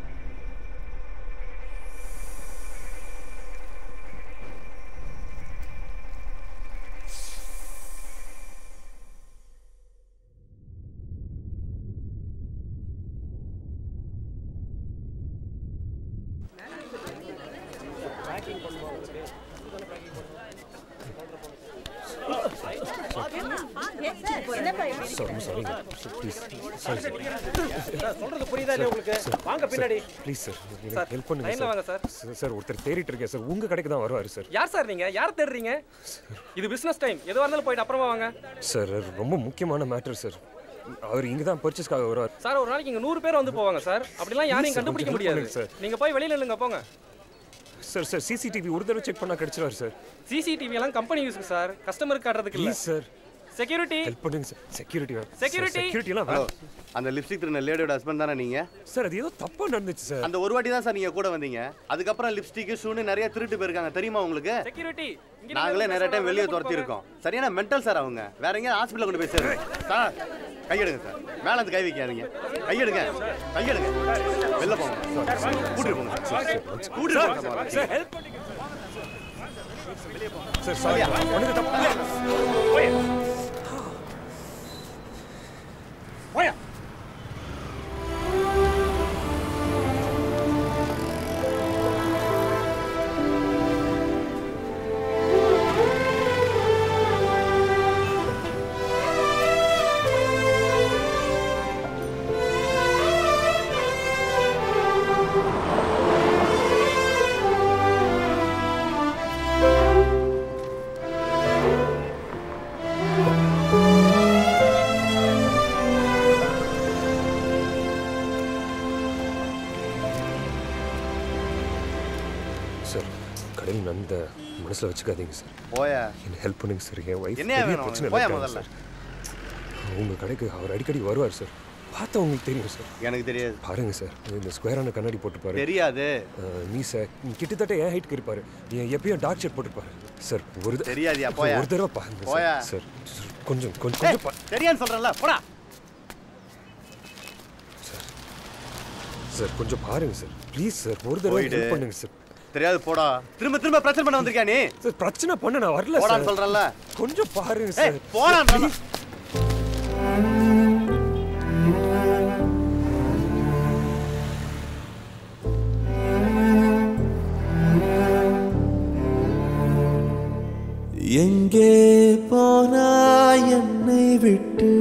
प्लीज सर हेल्प பண்ணுங்க சார் வாங்க சார் சார் ஒருத்தர் தேடிட்டு இருக்கே சார் உங்க கடைக்கு தான் வருவாரு சார் யார் சார் நீங்க யார் தேடுறீங்க இது பிசினஸ் டைம் எதுவா இருந்தாலும் போய் அப்புறமா வாங்க சார் ரொம்ப முக்கியமான மேட்டர் சார் அவர் இங்க தான் பர்ச்சேஸ்க்காக வருவார் சார் ஒரு நாளைக்கு இங்க 100 பேர் வந்து போவாங்க சார் அப்படிலாம் யாரையும் கண்டுபிடிக்க முடியாது நீங்க போய் வெளியில நில்லுங்க போங்க சார் சார் சிசிடிவி ஒரு தடவை செக் பண்ணா கிடைச்சிரார் சார் சிசிடிவி எல்லாம் கம்பெனி யூஸ்க்கு சார் கஸ்டமருக்கு காட்றதுக்கு இல்ல சார் security help பண்ணுங்க சார் security security security எல்லாம் அந்த லிப்ஸ்டிக் திருன லேடியோட ஹஸ்பண்ட் தானா நீங்க சார் அது ஏதோ தப்பா நடந்துச்சு சார் அந்த ஒரு வாட்டி தான் சார் நீங்க கூட வந்தீங்க அதுக்கு அப்புறம் லிப்ஸ்டிக் ஷூன்னு நிறைய திருட்டு போயிருக்காங்க தெரியுமா உங்களுக்கு security நாங்களே நிறைய டைம் வெளிய தரத்தி இருக்கோம் சரியான மெண்டல் சார் அவங்க வேற எங்க ஹாஸ்பிடல்ல கொண்டு போய் சேருங்க சார் கை எடுங்க சார் மேல அந்த கை வைக்காதீங்க கை எடுங்க வெல்ல போங்க சார் கூடி போங்க சார் ஹெல்ப் பண்ணுங்க சார் வெளிய போங்க சார் சாரி ஒண்ணுக்கு தப்பு போய் Where? மனசுல வச்சுக்காதீங்க சார் போயா என்ன ஹெல்ப் பண்ணுங்க சார் என் வைஃப் என்ன பிரச்சனை போயா முதல்ல உங்க கடைக்கு அவர் அடிக்கடி வருவார் சார் பார்த்தா உங்களுக்கு தெரியும் சார் எனக்கு தெரியாது பாருங்க சார் இந்த ஸ்கொயரான கண்ணாடி போட்டு பாருங்க தெரியாது நீ சார் கிட்டத்தட்ட ஏ ஹைட் கிருப்பாரு எப்பவும் டார்க் ஷேட் போட்டு பாருங்க சார் ஒரு தெரியாதியா போயா ஒரு தடவை பாருங்க சார் கொஞ்சம் கொஞ்சம் தெரியான்னு சொல்றேன்ல போடா சார் சார் கொஞ்சம் பாருங்க சார் ப்ளீஸ் சார் ஒரு தடவை ஹெல்ப் பண்ணுங்க சார் தெரியாது போடா திரும்ப திரும்ப பிரச்சனை பண்ண வந்திருக்கியா நீ சார் பிரச்சனை பண்ண நான் வரல சார் போடான்னு சொல்றல்ல கொஞ்சம் பாருங்க சார் போறானே எங்கே போனாய் என்னை விட்டு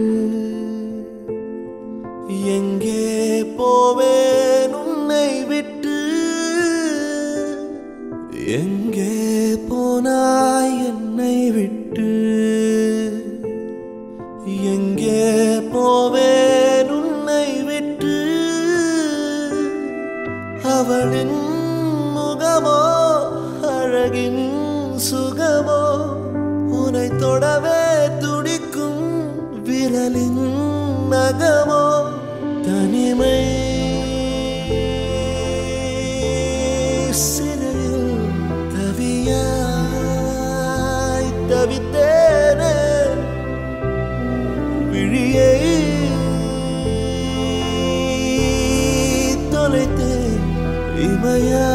எங்கே போவேன் உன்னை விட்டு எங்கே போனாய் என்னை விட்டு எங்கே போவேன் உன்னை விட்டு அவளின் முகமோ அழகின் சுகமோ உனை தொடவே துடிக்கும் விரலின் நகமோ தனிமை சிறையில் தவியாய் தவித்தேனே விழியை தொலைத்தேன் இமையா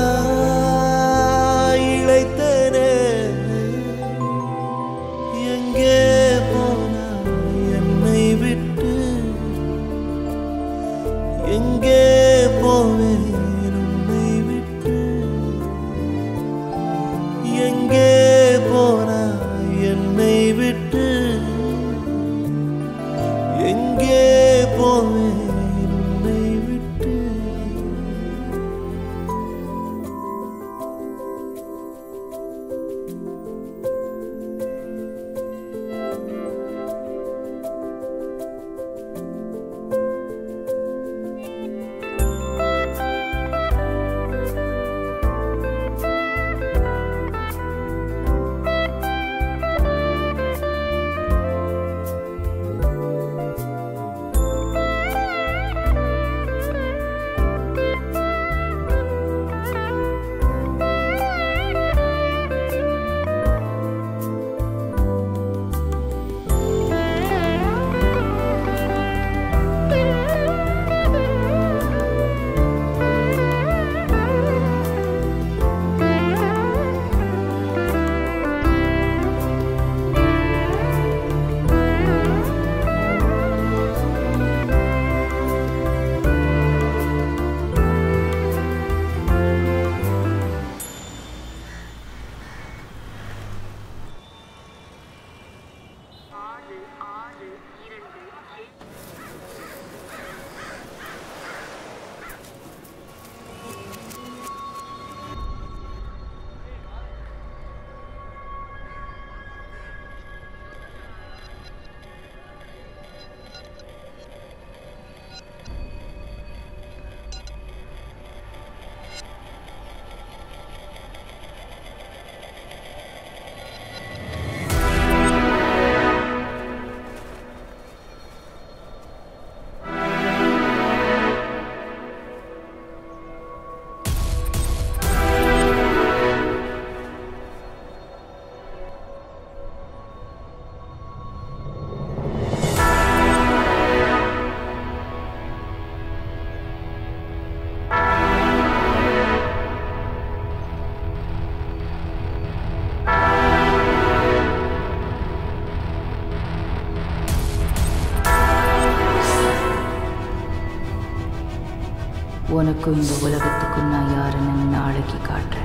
உனக்கு இந்த உலகத்துக்கு நான் யாருன்னு நாளைக்கு காட்டுறேன்.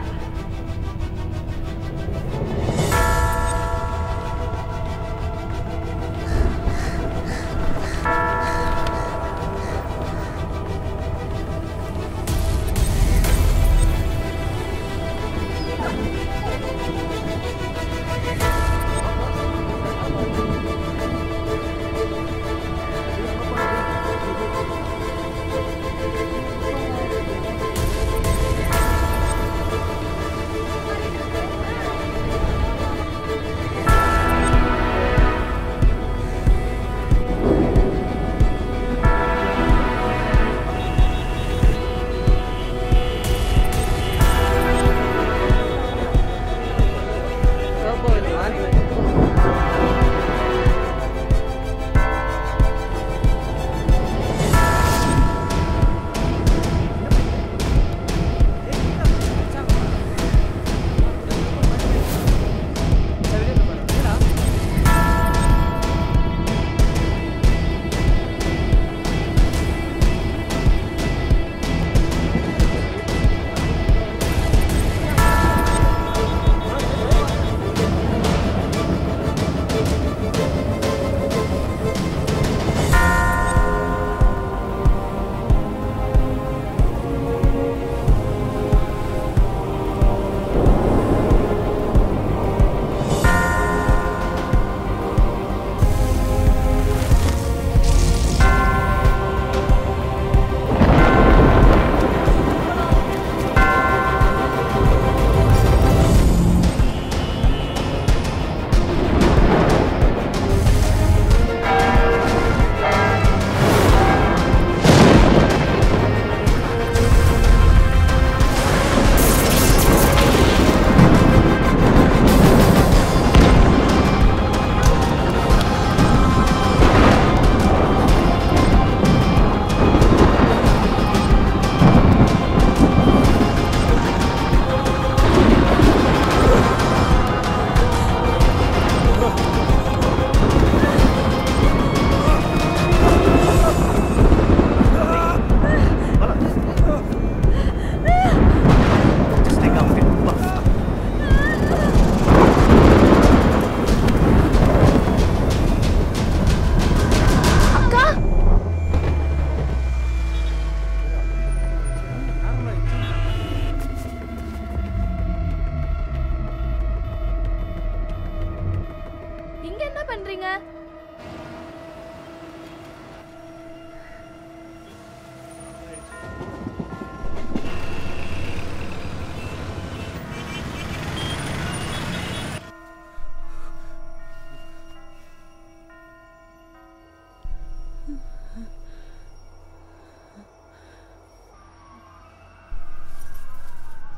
பண்றீங்க?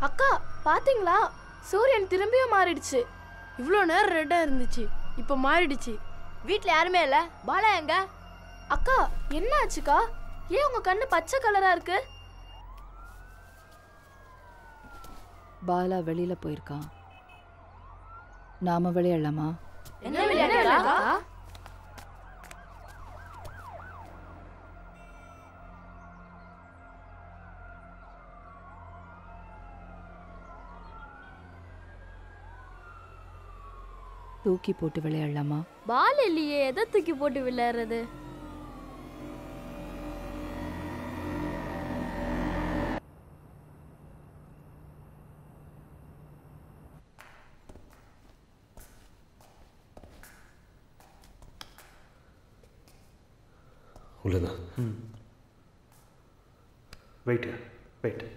அக்கா பாத்தீங்களா, சூரியன் திரும்பியும் மாறிடுச்சு. இவ்வளோ நேரம் ரெட்டாக இருந்துச்சு, இப்போ மாறிடுச்சு. வீட்டில் யாருமே இல்லை. பாலா எங்க? அக்கா என்ன ஆச்சுக்கா? ஏன் உங்கள் கண்ணு பச்சை கலராக இருக்கு? பாலா வெளியில் போயிருக்கான். நாம விளையாடலாமா? தூக்கி போட்டு விளையாடலாமா? பால் இல்லையே, எதை தூக்கி போட்டு விளையாடுறது? உள்ளதா? Wait wait.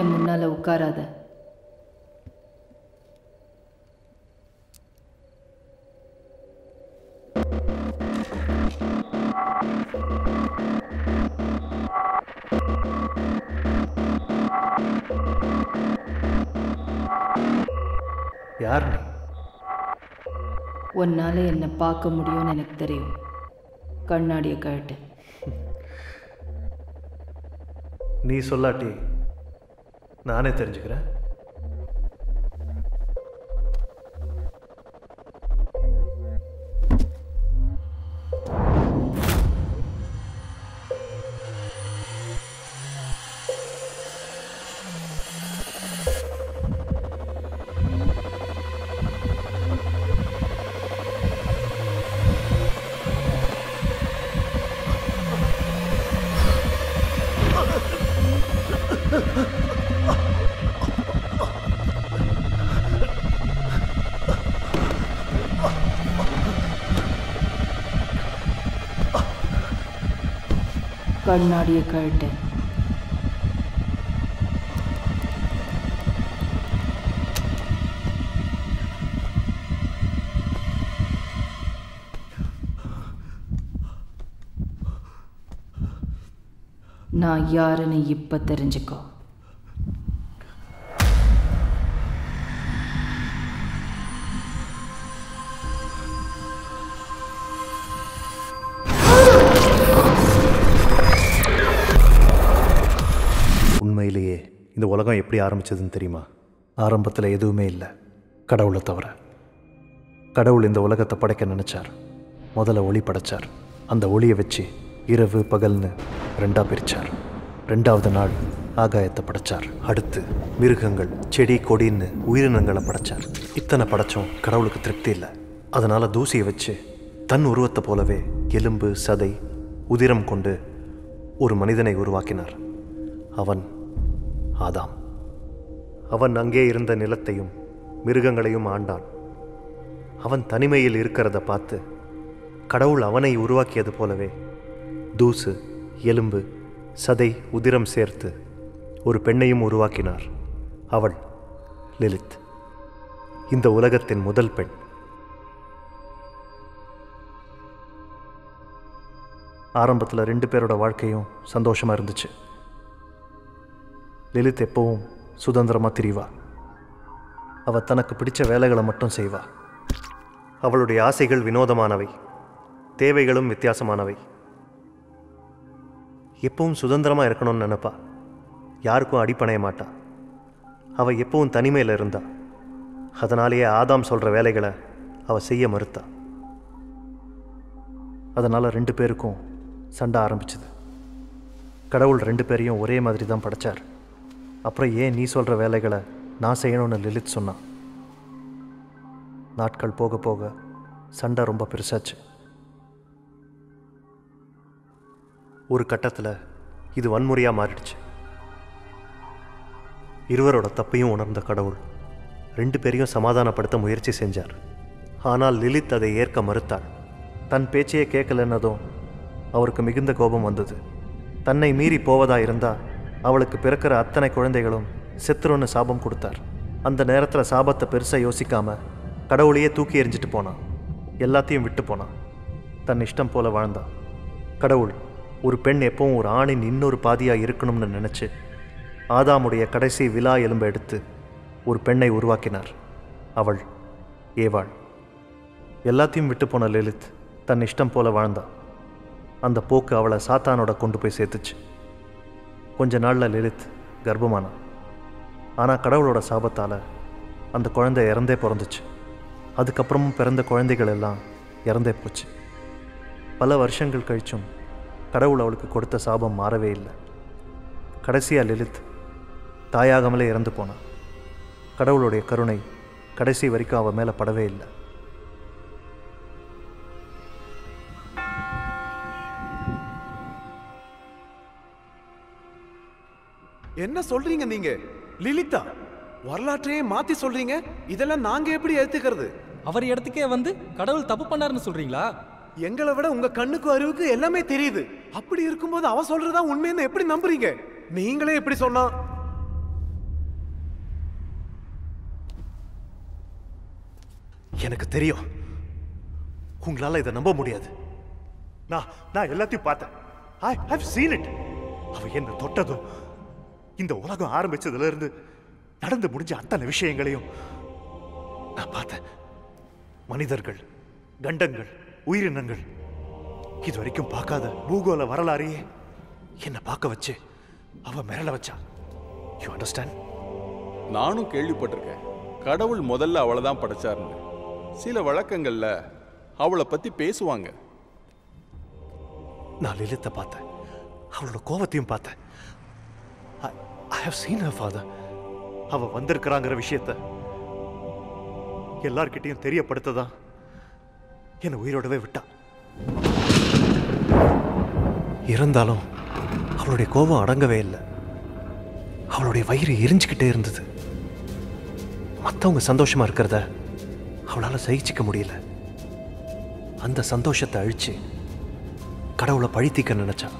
என் முன்னால உட்காராத. யார் நீ? உன்னால என்னை பார்க்க முடியும்னு எனக்கு தெரியும். கண்ணாடியை கழட்டு. நீ சொல்லாட்டி நானே தெரிஞ்சுக்கிறேன். கண்ணாடியை கழட்டேன். நான் யாருன்னு இப்போ தெரிஞ்சுக்கோ. உண்மையிலேயே இந்த உலகம் எப்படி ஆரம்பிச்சதுன்னு தெரியுமா? ஆரம்பத்தில் எதுவுமே இல்லை, கடவுளை தவிர. கடவுள் இந்த உலகத்தை படைக்க நினைச்சார். முதல்ல ஒளி படைச்சார். அந்த ஒளியை வச்சு இரவு பகல்னு ரெண்டா பிரித்தார். ரெண்டாவது நாள் ஆகாயத்தை படைச்சார். அடுத்து மிருகங்கள், செடி கொடின்னு உயிரினங்களை படைச்சார். இத்தனை படைச்சோம், கடவுளுக்கு திருப்தி இல்லை. அதனால் தூசியை வச்சு தன் உருவத்தை போலவே எலும்பு சதை உதிரம் கொண்டு ஒரு மனிதனை உருவாக்கினார். அவன் ஆதாம். அவன் அங்கே இருந்த நிலத்தையும் மிருகங்களையும் ஆண்டான். அவன் தனிமையில் இருக்கிறத பார்த்து கடவுள் அவனை உருவாக்கியது போலவே தூசு, எலும்பு, சதை, உதிரம் சேர்த்து ஒரு பெண்ணையும் உருவாக்கினார். அவள் லிலித், இந்த உலகத்தின் முதல் பெண். ஆரம்பத்தில் ரெண்டு பேரோட வாழ்க்கையும் சந்தோஷமாக இருந்துச்சு. லிலித் எப்பவும் சுதந்திரமாக திரிவா. அவள் தனக்கு பிடிச்ச வேலைகளை மட்டும் செய்வா. அவளுடைய ஆசைகள் வினோதமானவை, தேவைகளும் வித்தியாசமானவை. எப்பவும் சுதந்திரமாக இருக்கணும்னு நினப்பா. யாருக்கும் அடிப்பணைய மாட்டா. அவள் எப்பவும் தனிமையில் இருந்தா. அதனாலேயே ஆதாம் சொல்கிற வேலைகளை அவள் செய்ய மறுத்தா. அதனால் ரெண்டு பேருக்கும் சண்டை ஆரம்பிச்சுது. கடவுள் ரெண்டு பேரையும் ஒரே மாதிரி தான் படைச்சார். அப்புறம் ஏன் நீ சொல்கிற வேலைகளை நான் செய்யணும்னு லிலித் சொன்னான். நாட்கள் போக போக சண்டை ரொம்ப பெருசாச்சு. ஒரு கட்டத்தில் இது வன்முறையாக மாறிடுச்சு. இருவரோட தப்பையும் உணர்ந்த கடவுள் ரெண்டு பேரையும் சமாதானப்படுத்த முயற்சி செஞ்சார். ஆனால் லிலித் அதை ஏற்க மறுத்தாள். தன் பேச்சையே கேட்கலன்னதும் அவருக்கு மிகுந்த கோபம் வந்தது. தன்னை மீறி போவதாக இருந்தால் அவளுக்கு பிறக்கிற அத்தனை குழந்தைகளும் செத்துருன்னு சாபம் கொடுத்தார். அந்த நேரத்தில் சாபத்தை பெருசாக யோசிக்காமல் கடவுளையே தூக்கி எறிஞ்சிட்டு போனான். எல்லாத்தையும் விட்டு போனான். தன் இஷ்டம் போல் வாழ்ந்தான். கடவுள் ஒரு பெண் எப்பவும் ஒரு ஆணின் இன்னொரு பாதியாக இருக்கணும்னு நினச்சி ஆதாமுடைய கடைசி விலா எலும்பை எடுத்து ஒரு பெண்ணை உருவாக்கினார். அவள் ஏவாள். எல்லாத்தையும் விட்டு போன லிலித் தன் இஷ்டம் போல வாழ்ந்தாள். அந்த போக்கு அவளை சாத்தானோட கொண்டு போய் சேர்த்துச்சு. கொஞ்ச நாளில் லிலித் கர்ப்பமானாள். ஆனால் கடவுளோட சாபத்தால் அந்த குழந்தை இறந்தே பிறந்துச்சு. அதுக்கப்புறமும் பிறந்த குழந்தைகள் எல்லாம் இறந்தே போச்சு. பல வருஷங்கள் கழிச்சும் கடவுள் அவளுக்கு கொடுத்த சாபம் மாறவே இல்லை. கடைசியாக லிலித் தாயாகாமலே இறந்து போனான். கடவுளுடைய கருணை கடைசி வரைக்கும் அவள் மேலே படவே இல்லை. என்ன சொல்றீங்க நீங்க? லிலிதா வரலாற்றையே மாத்தி சொல்றீங்க. இதெல்லாம் நாங்க எப்படி ஏத்துக்கிறது? அவர் இடத்துக்கே வந்து கடவுள் தப்பு பண்ணாருன்னு சொல்றீங்களா? எங்களை விட உங்க கண்ணுக்கு அறிவுக்கு எல்லாமே தெரியுது. அப்படி இருக்கும்போது அவ சொல்றதா உண்மைன்னு எப்படி நம்புறீங்க? நீங்களே எப்படி சொன்னா? எனக்கு தெரியும் உங்களால இதை நம்ப முடியாது. நான் எல்லாத்தையும் பார்த்தேன். I have seen it. அவ என்ன தொட்டதும், இந்த உலகம் ஆரம்பிச்சதுல இருந்து நடந்து முடிஞ்ச அத்தனை விஷயங்களையும் நான் பார்த்தேன். மனிதர்கள், கண்டங்கள், உயிரினங்கள், இது வரைக்கும் பார்க்காத பூகோள வரலாறையே என்னை பார்க்க வச்சு அவ மிரள வச்சா. You understand? நானும் கேள்விப்பட்டிருக்கேன் கடவுள் முதல்ல அவளை தான் படைச்சாருன்னு. சில வழக்கங்களில் அவளை பற்றி பேசுவாங்க. நான் லிலித்தை பார்த்தேன், அவளோட கோபத்தையும் பார்த்தேன். I have seen her father. அவள் வந்திருக்கிறாங்கிற விஷயத்த எல்லார்கிட்டையும் தெரியப்படுத்ததான் என்னை உயிரோடவே விட்டான். இருந்தாலும் அவளுடைய கோபம் அடங்கவே இல்லை. அவளுடைய வயிறு எரிஞ்சுக்கிட்டே இருந்தது. மற்றவங்க சந்தோஷமாக இருக்கிறத அவளால் சகிச்சிக்க முடியல. அந்த சந்தோஷத்தை அழித்து கடவுளை பழித்திக்க நினச்சா.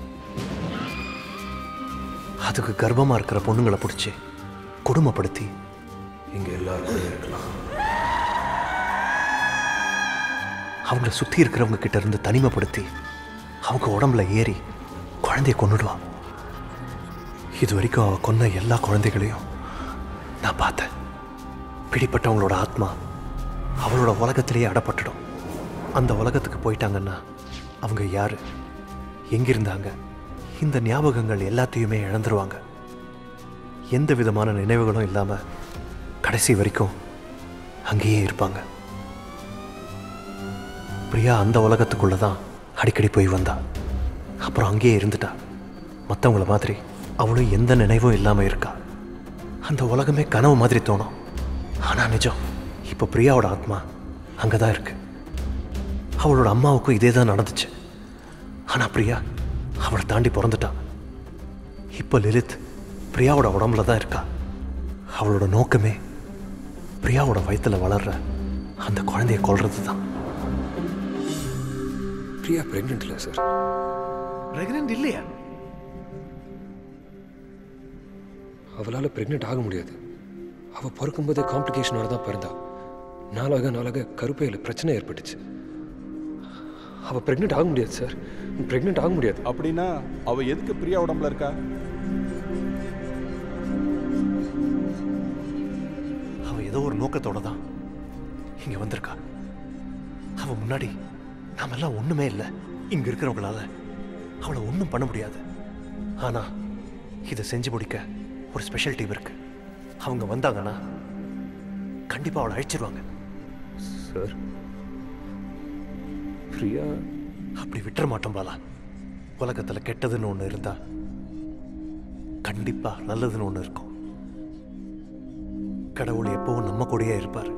அதுக்கு கர்ப்பமாக இருக்கிற பொண்ணுங்களை பிடிச்சி கொடுமைப்படுத்தி இங்கே எல்லாருக்கும் இருக்கலாம். அவங்கள சுற்றி இருக்கிறவங்க கிட்ட இருந்து தனிமைப்படுத்தி அவங்க உடம்புல ஏறி குழந்தைய கொண்டுடுவான். இது வரைக்கும் அவள் கொன்ன எல்லா குழந்தைகளையும் நான் பார்த்தேன். பிடிப்பட்டவங்களோட ஆத்மா அவளோட உலகத்திலேயே அடப்பட்டுடும். அந்த உலகத்துக்கு போயிட்டாங்கன்னா அவங்க யார், எங்கிருந்தாங்க, இந்த ஞாபகங்கள் எல்லாத்தையுமே இழந்துருவாங்க. எந்த விதமான நினைவுகளும் இல்லாமல் கடைசி வரைக்கும் அங்கேயே இருப்பாங்க. பிரியா அந்த உலகத்துக்குள்ளே தான் அடிக்கடி போய் வந்தா. அப்புறம் அங்கேயே இருந்துட்டா. மற்றவங்கள மாதிரி அவளும் எந்த நினைவும் இல்லாமல் இருக்கா. அந்த உலகமே கனவு மாதிரி தோணும். ஆனால் நிஜம். இப்போ பிரியாவோட ஆத்மா அங்கே தான் இருக்கு. அவளோட அம்மாவுக்கும் இதே தான் நடந்துச்சு. ஆனால் பிரியா அவளை தாண்டி பிறந்துட்டா. இப்போ லிலித் பிரியாவோட உடம்புல தான் இருக்கா. அவளோட நோக்கமே பிரியாவோட வயிற்றில் வளர்ற அந்த குழந்தைய கொல்றது தான். பிரியா பிரெக்னன்ட் இல்லை சார். பிரெக்னன்ட் இல்லையா? அவளால் பிரெக்னன்ட் ஆக முடியாது. அவள் பிறக்கும்போதே காம்ப்ளிகேஷனோட தான் பிறந்தா. நாளாக நாளாக கருப்பையில் பிரச்சனை ஏற்பட்டுச்சு. அவள் பிரெக்னன்ட் ஆக முடியாது சார். பிரெக்னன்ட் ஆக முடியாது. அப்படின்னா அவள் எதுக்கு பிரியா உடம்புல இருக்கா? அவள் ஏதோ ஒரு நோக்கத்தோட தான் இங்கே வந்திருக்கா. அவள் முன்னாடி நாமெல்லாம் ஒன்றுமே இல்லை. இங்கே இருக்கிறவங்களால அவளை ஒன்றும் பண்ண முடியாது. ஆனால் இதை செஞ்சு முடிக்க ஒரு ஸ்பெஷல் டீம் இருக்கு. அவங்க வந்தாங்கன்னா கண்டிப்பாக அவளை அழிச்சிருவாங்க சார். பிரியா அப்படி விட்டுற மாட்டோம் பாலா. உலகத்தில் கெட்டதுன்னு ஒன்று இருந்தால் கண்டிப்பாக நல்லதுன்னு ஒன்று இருக்கும். கடவுள் எப்பவும் நம்ம கூடயே இருப்பார்.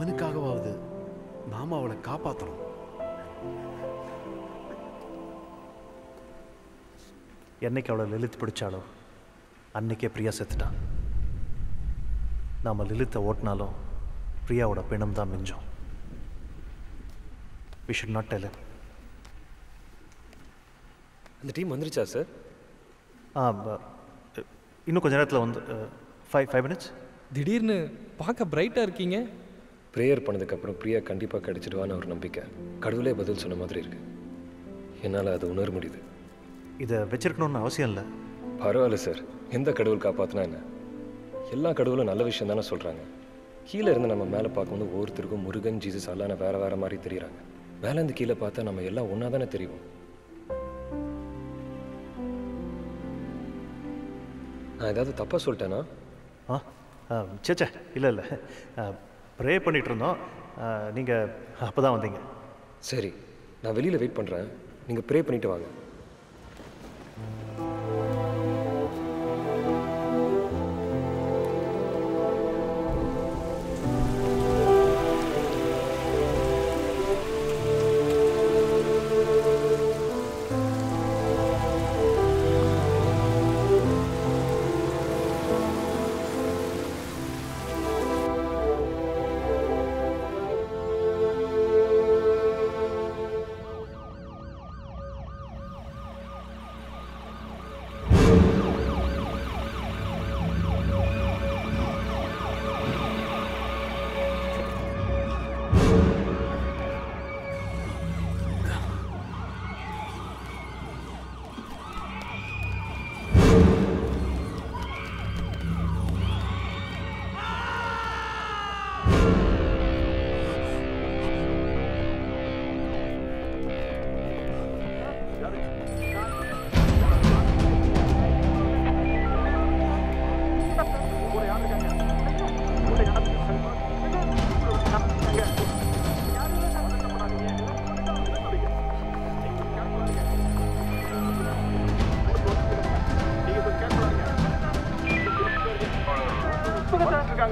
அவனுக்காகவாவது நாம அவளை காப்பாற்றணும். என்னைக்கு அவளை லிலித் பிடிச்சாலோ அன்னைக்கே பிரியா செத்துட்டான். நாம் லிலித்தை ஓட்டினாலும் பிரியாவோட பிணம் தான் மிஞ்சோம். We should not tell. அந்த டீம் வந்துருச்சா சார்? இன்னும் கொஞ்ச நேரத்தில் வந்து. 5 minutes. திடீர்னு பார்க்க பிரைட்டாக இருக்கீங்க. ப்ரேயர் பண்ணதுக்கப்புறம் பிரியா கண்டிப்பாக கிடைச்சிடுவான்னு ஒரு நம்பிக்கை. கடவுளே பதில் சொன்ன மாதிரி இருக்கு. என்னால் அதை உணர முடியுது. இதை வச்சிருக்கணும்னு அவசியம் இல்லை. பரவாயில்ல சார். எந்த கடவுள் காப்பாற்றினா என்ன? எல்லா கடவுளும் நல்ல விஷயம் தானே சொல்கிறாங்க. கீழே இருந்து நம்ம மேலே பார்க்கும்போது ஒவ்வொருத்தருக்கும் முருகன், ஜீசஸ், அல்லாஹ்னு வேறு வேறு மாதிரி தெரியுறாங்க. மேலேருந்து கீழே பார்த்தா நம்ம எல்லாம் ஒன்றா தானே தெரியும். நான் ஏதாவது தப்பாக சொல்லிட்டேன்னா? சேச்சா, இல்லை இல்லை, ப்ரே பண்ணிகிட்டு இருந்தோம். நீங்கள் அப்போ தான் வந்தீங்க. சரி, நான் வெளியில் வெயிட் பண்ணுறேன். நீங்கள் ப்ரே பண்ணிவிட்டு வாங்க.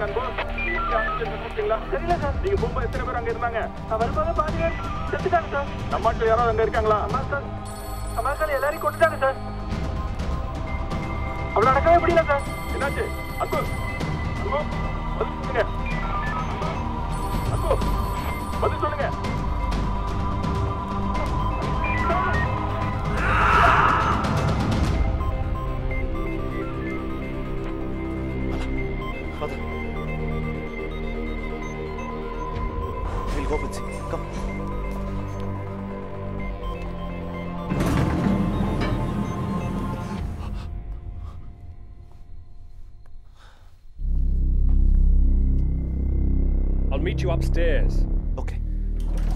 சொல்லுங்க Upstairs. Okay.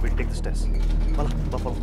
We'll take the stairs. Mala, follow.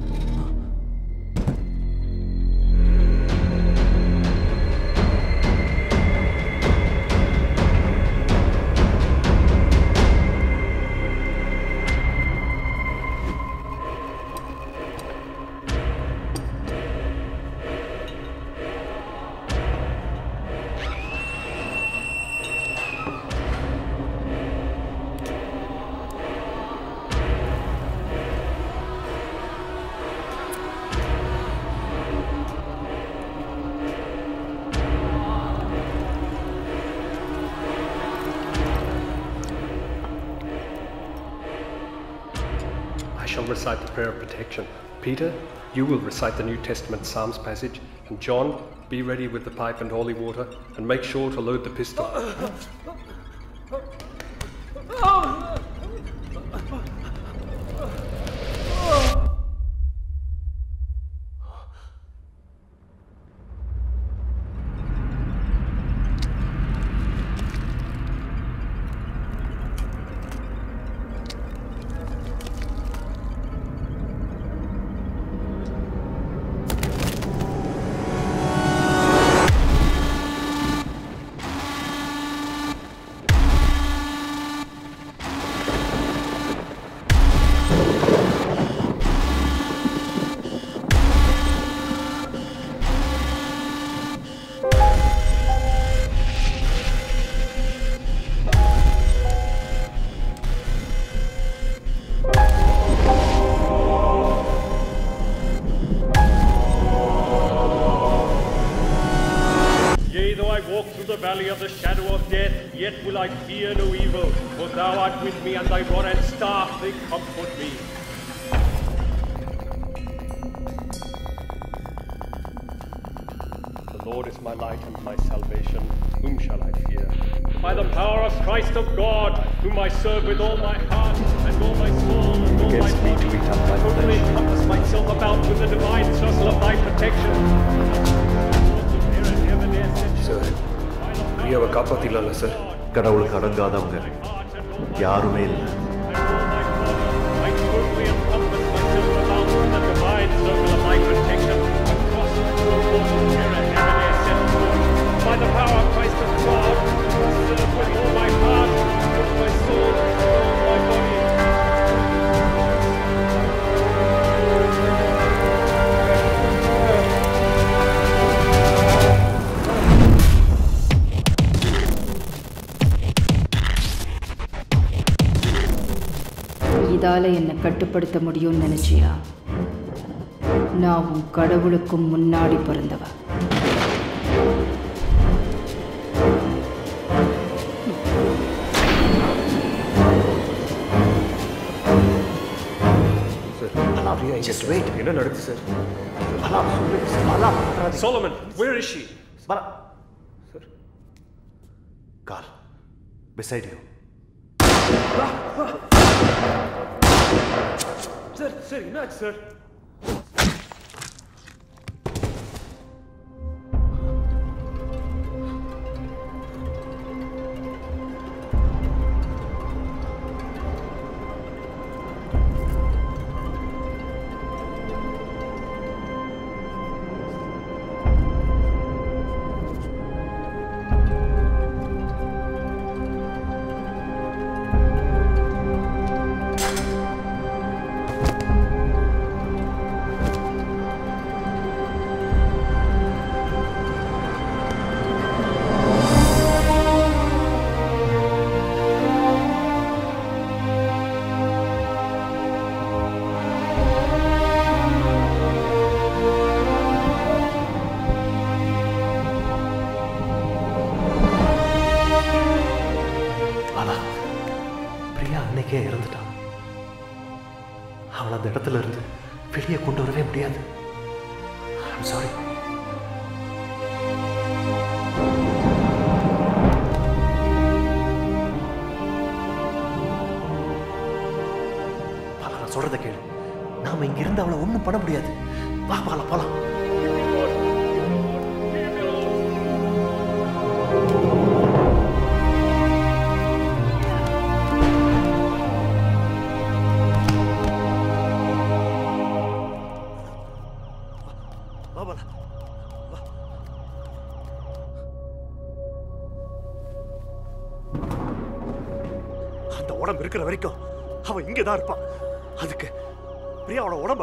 Recite the prayer of protection. Peter, you will recite the New Testament Psalms passage, and John, be ready with the pipe and holy water, and make sure to load the pistol. Valley of the shadow of death, yet will I fear no evil, for thou art with me, and thy rod and staff, they comfort me. The Lord is my light and my salvation, whom shall I fear? By the power of Christ of God, whom I serve with all my heart, and all my soul, and all my body, I totally encompass myself about with the divine circle of thy protection. Sir. இவ காப்பாத்திடல sir கடவுளுக்கு அடங்காதவங்க யாருமே இல்லை என்னை கட்டுப்படுத்த முடியும்னு நினைச்சியா நான் உன் கடவுளுக்கும் முன்னாடி பிறந்தவ என்ன நடக்குது sir Solomon where is she sir car beside you Sir, not sir. இருந்து வெளியே கொண்டு வரவே முடியாது. I'm sorry. பாலா, நான் சொல்றத கேளு. நாம இங்க இருந்து அவளை ஒண்ணும் பண்ண முடியாது. வா பாலா, பாலா.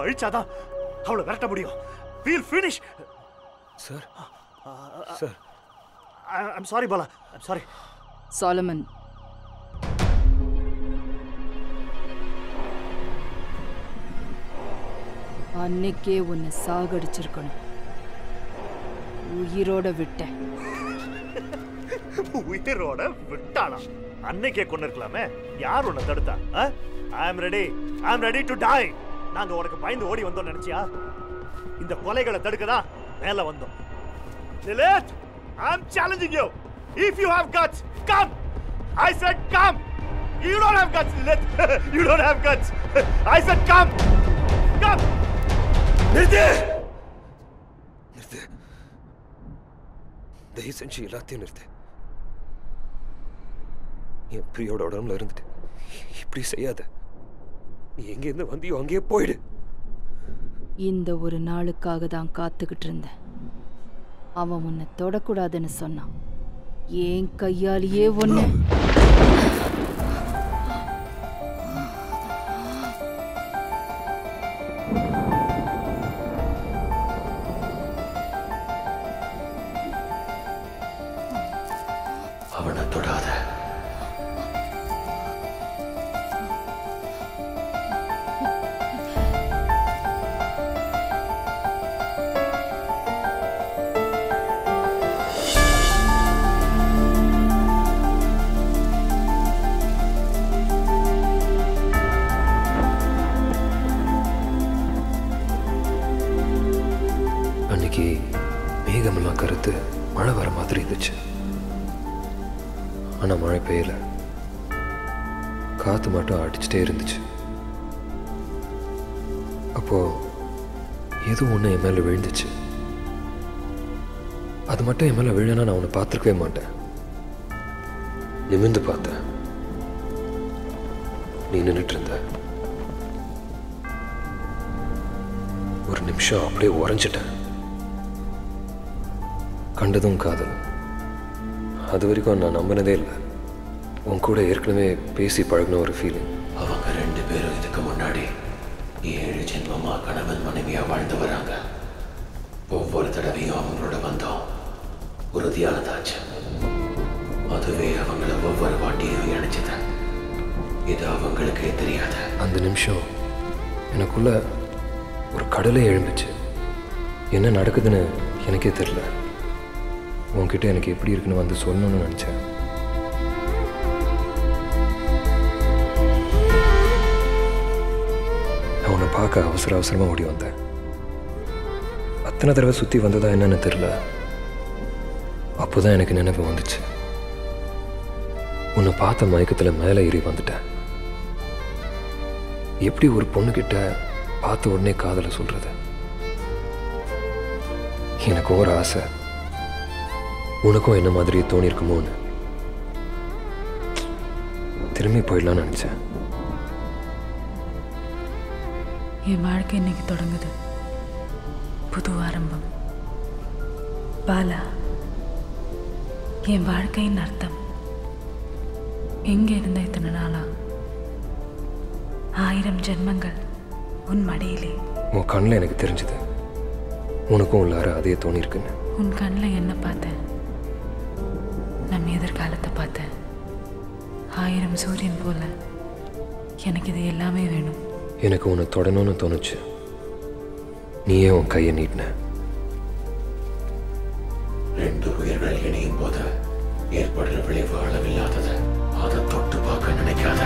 அழிச்சாதான் அவளை விரட்ட முடியும். We'll finish sir. Sir I'm sorry Bala, I'm sorry. Solomon அன்னைக்கே உன்னை சாகடிச்சிருக்கணும். உயிரோட விட்டேன். உயிரோட விட்டாளா? அன்னைக்கே கொண்டு இருக்கலாமே. யார் உன்னை தடுத்தா? I'm ready to die. நாங்க உனக்கு பயந்து ஓடி வந்தோம் நினைச்சியா? இந்த கொலைகளை தடுக்கதான் மேல வந்தோம். Lilith, I'm challenging you. If you have guts, come. I said come. You don't have guts, Lilith. You don't have guts. I said come. Come. நிறுத்து. நிறுத்து. தயவு செஞ்சு எல்லாத்தையும் நிறுத்து. என் பிரியோட உடம்புல இருந்துட்டு இப்படி செய்யாத. எங்க இருந்து வந்தியோ அங்கேயே போயிடு. இந்த ஒரு நாளுக்காக தான் காத்துக்கிட்டு இருந்தேன். அவன் உன்னை தொடக்கூடாதுன்னு சொன்னான். ஏன் கையாலேயே ஒண்ணு. இருந்துச்சு. அப்போ ஏதோ ஒண்ணு என் மேல விழுந்துச்சு. அது மட்டும் என் மேல விழுனா நான் உன்னை பார்த்திருக்கவே மாட்டேன். நிமிர்ந்து பார்த்தேன், நீ நின்றுட்டு இருந்த. ஒரு நிமிஷம் அப்படியே உறைஞ்சிட்டேன். கண்டதும் காதல். அது வரைக்கும் நான் நம்பினதே இல்லை. உன் கூட ஏற்கனவே பேசி பழகின ஒரு ஃபீலிங். அவங்க ரெண்டு பேரும் இதுக்கு முன்னாடி 7 ஜென்மமா கணவன் மனைவியா வாழ்ந்து வராங்க. ஒவ்வொரு தடவையும் அவங்களோட பந்தம் உறுதியானதாச்சு. அதுவே அவங்கள ஒவ்வொரு வாட்டியும் இணைச்சது. இது அவங்களுக்கே தெரியாது. அந்த நிமிஷம் எனக்குள்ள ஒரு கடலை எழுந்துச்சு. என்ன நடக்குதுன்னு எனக்கே தெரியல. உன்கிட்ட எனக்கு எப்படி இருக்குன்னு வந்து சொல்லணும்னு நினச்சேன். உன்னை பார்க்க அவசர அவசரமாக ஓடி வந்தேன். அத்தனை தடவை சுற்றி வந்ததா என்னன்னு தெரியல. அப்போ தான் எனக்கு நினைவு வந்துச்சு. உன்னை பார்த்த மயக்கத்தில் மேலே ஏறி வந்துட்டேன். எப்படி ஒரு பொண்ணுக்கிட்ட பார்த்த உடனே காதலை சொல்கிறது? எனக்கு ஒரு ஆசை. உனக்கும் என்ன மாதிரி தோணியிருக்குமோன்னு திரும்பி போயிடலான்னு நினச்சேன். என் வாழ்க்கை இன்னைக்கு தொடங்குது, புது ஆரம்பம். பாலா, என் வாழ்க்கையின் அர்த்தம் எங்கே இருந்த இத்தனை நாளா? 1000 ஜென்மங்கள் உன் மடியிலே. உன் கண்ணில் எனக்கு தெரிஞ்சது உனக்கும் உள்ளார அதே தோணியிருக்குன்னு. உன் கண்ணில் என்ன பார்த்தேன்? நம்ம எதிர்காலத்தை பார்த்தேன். 1000 சூரியன் போல எனக்கு இது எல்லாமே வேணும். எனக்கு உன்னை தொடணும்னு தோணுச்சு. நீயே உன் கையை நீட்டின. ரெண்டு உயிர்கள் இணையும் போது ஏற்படுற விளைவு அளவில்லாதது. அதை தொட்டு பார்க்க நினைக்காத.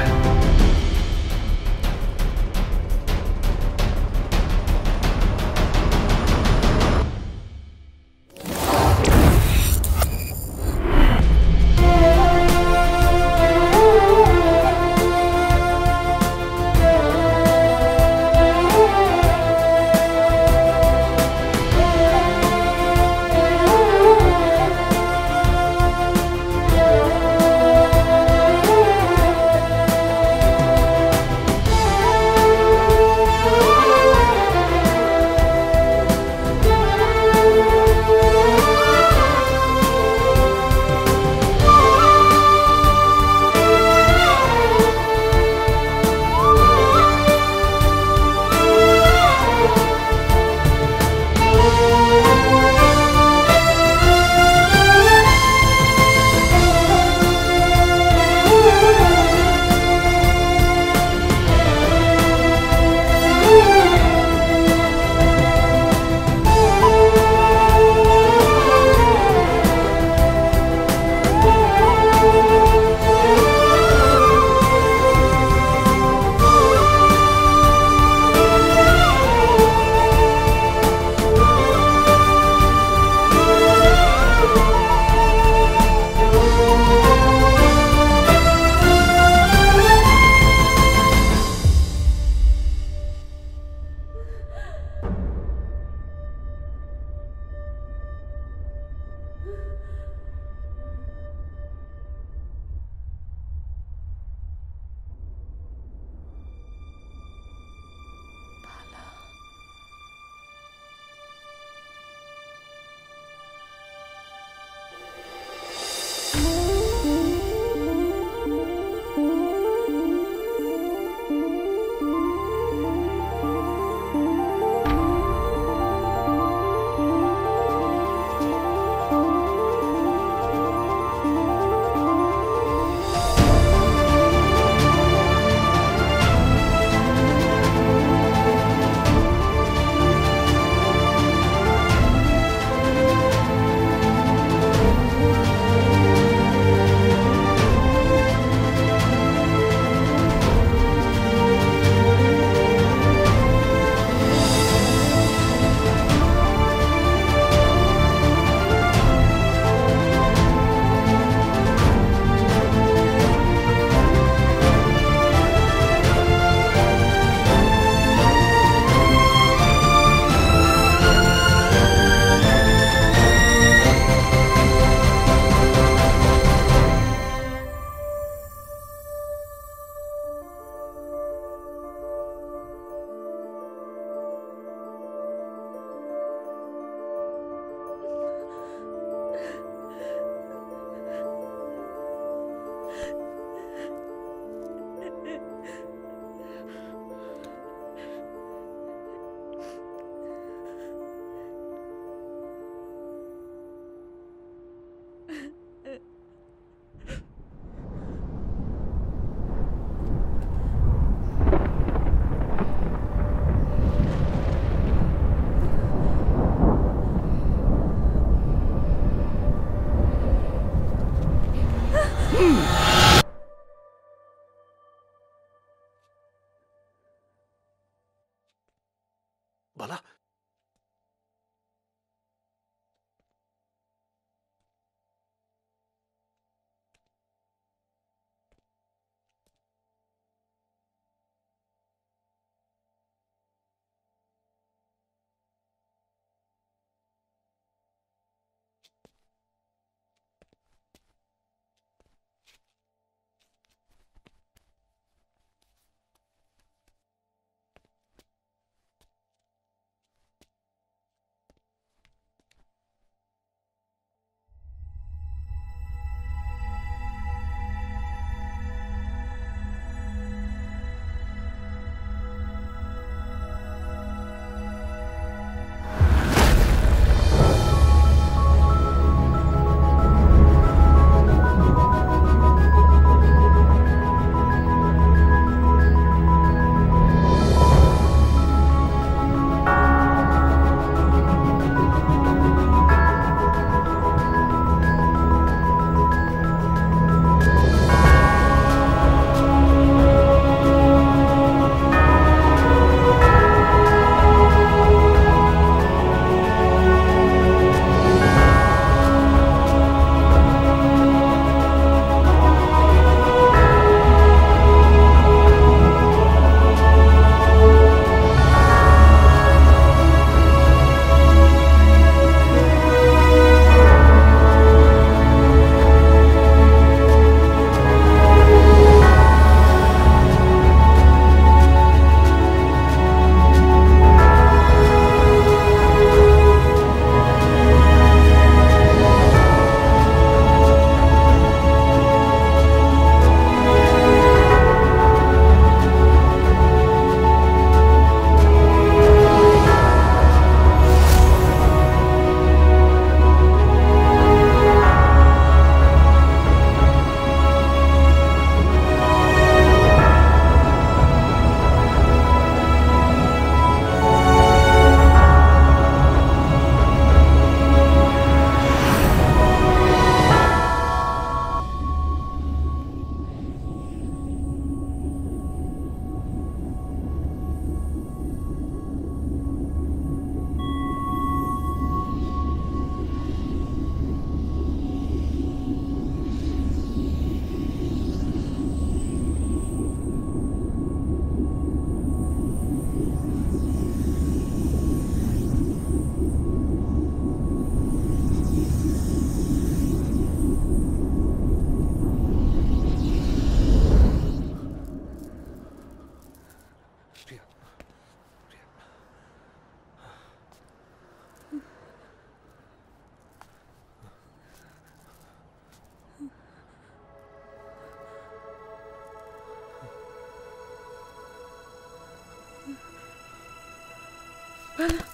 भला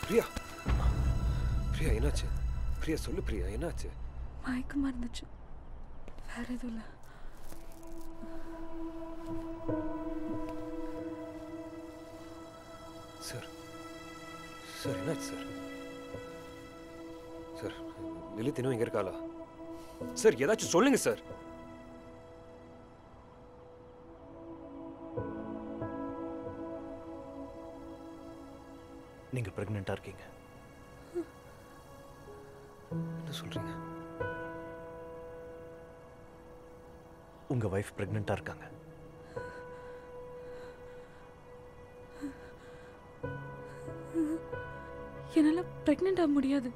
प्रिया प्रिया एनाचे प्रिया सोलु प्रिया एनाचे मायक मरந்துச்சு வேற எதுல सर सर एनाचे सर सर லிலித் இன்னும் எங்க இருக்காளா सर ஏதாச்சும் சொல்லுங்க सर நீங்க பிரெக்னன்ட்டா இருக்கீங்க என்ன சொல்றீங்க உங்க வைஃப் பிரெக்னன்ட்டா இருக்காங்க என்னால பிரெக்னன்ட் ஆக முடியாது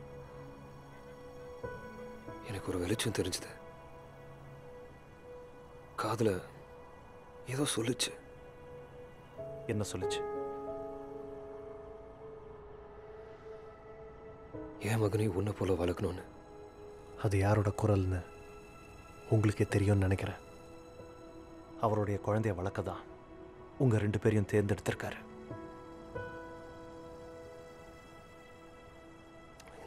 எனக்கு ஒரு வெளிச்சம் தெரிஞ்சது காதுல ஏதோ சொல்லுச்சு என்ன சொல்லுச்சு ஏன் மகனை உன்னை போல வளர்க்கணும்னு அது யாரோட குரல்னு உங்களுக்கே தெரியும்னு நினைக்கிறேன் அவருடைய குழந்தைய வளர்க்க தான் உங்கள் ரெண்டு பேரையும் தேர்ந்தெடுத்திருக்காரு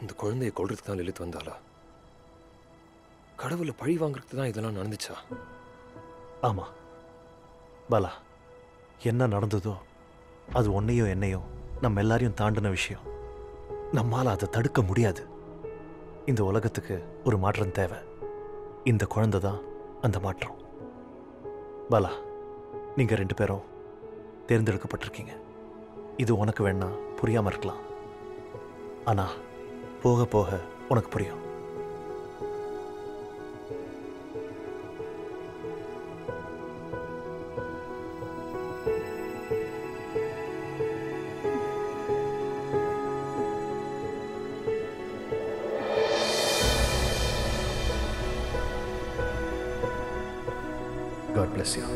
இந்த குழந்தையை கொல்றதுக்கு தான் லிலித் வந்தாளா கடவுளை பழி வாங்குறதுக்கு தான் இதெல்லாம் நடந்துச்சா ஆமாம் பாலா என்ன நடந்ததோ அது உன்னையோ என்னையோ நம்ம எல்லாரையும் தாண்டின விஷயம் நம்மால் அதை தடுக்க முடியாது இந்த உலகத்துக்கு ஒரு மாற்றம் தேவை இந்த குழந்தை தான் அந்த மாற்றம் பாலா நீங்கள் ரெண்டு பேரும் தேர்ந்தெடுக்கப்பட்டிருக்கீங்க இது உனக்கு வேணா புரியாமல் இருக்கலாம் ஆனா போக போக உனக்கு புரியும். God bless you.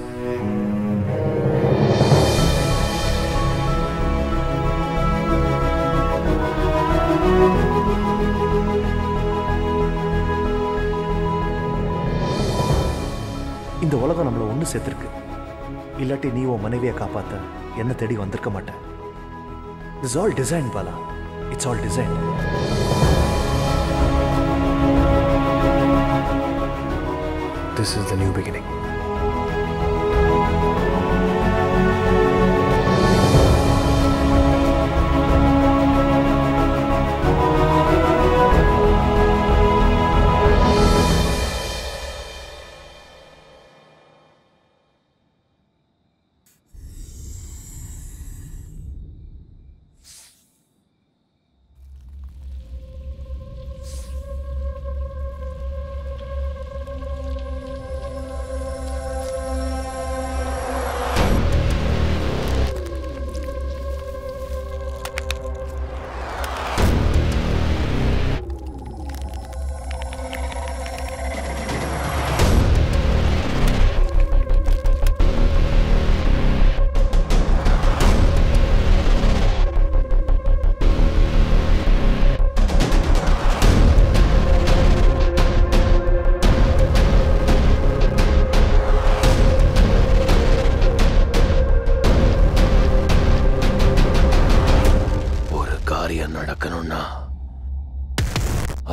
இந்த உலகம் நம்மள ஒன்னு சேர்த்திருக்கு. இல்லாட்டி நீ உன் மனைவியை காப்பாத்த என்ன தேடி வந்திருக்க மாட்டேன். It's all design Bala, it's all design. This is the new beginning.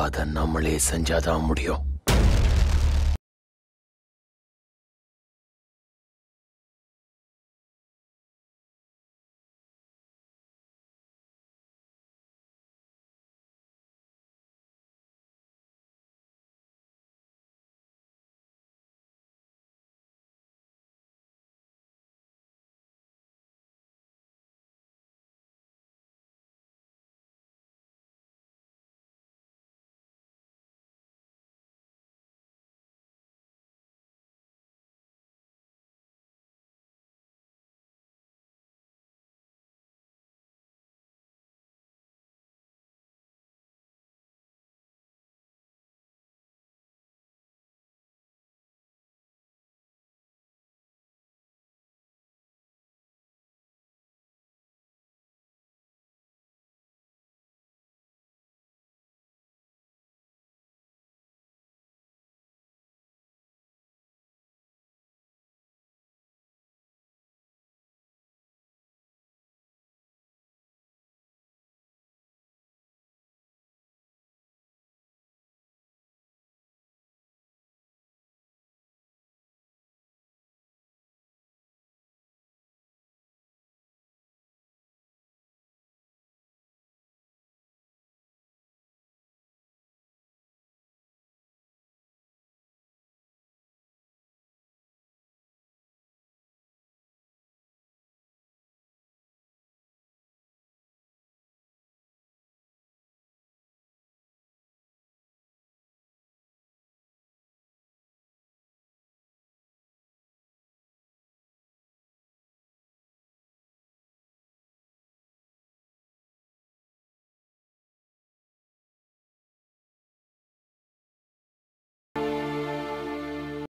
अदा नम्मले संजादा मुडियो.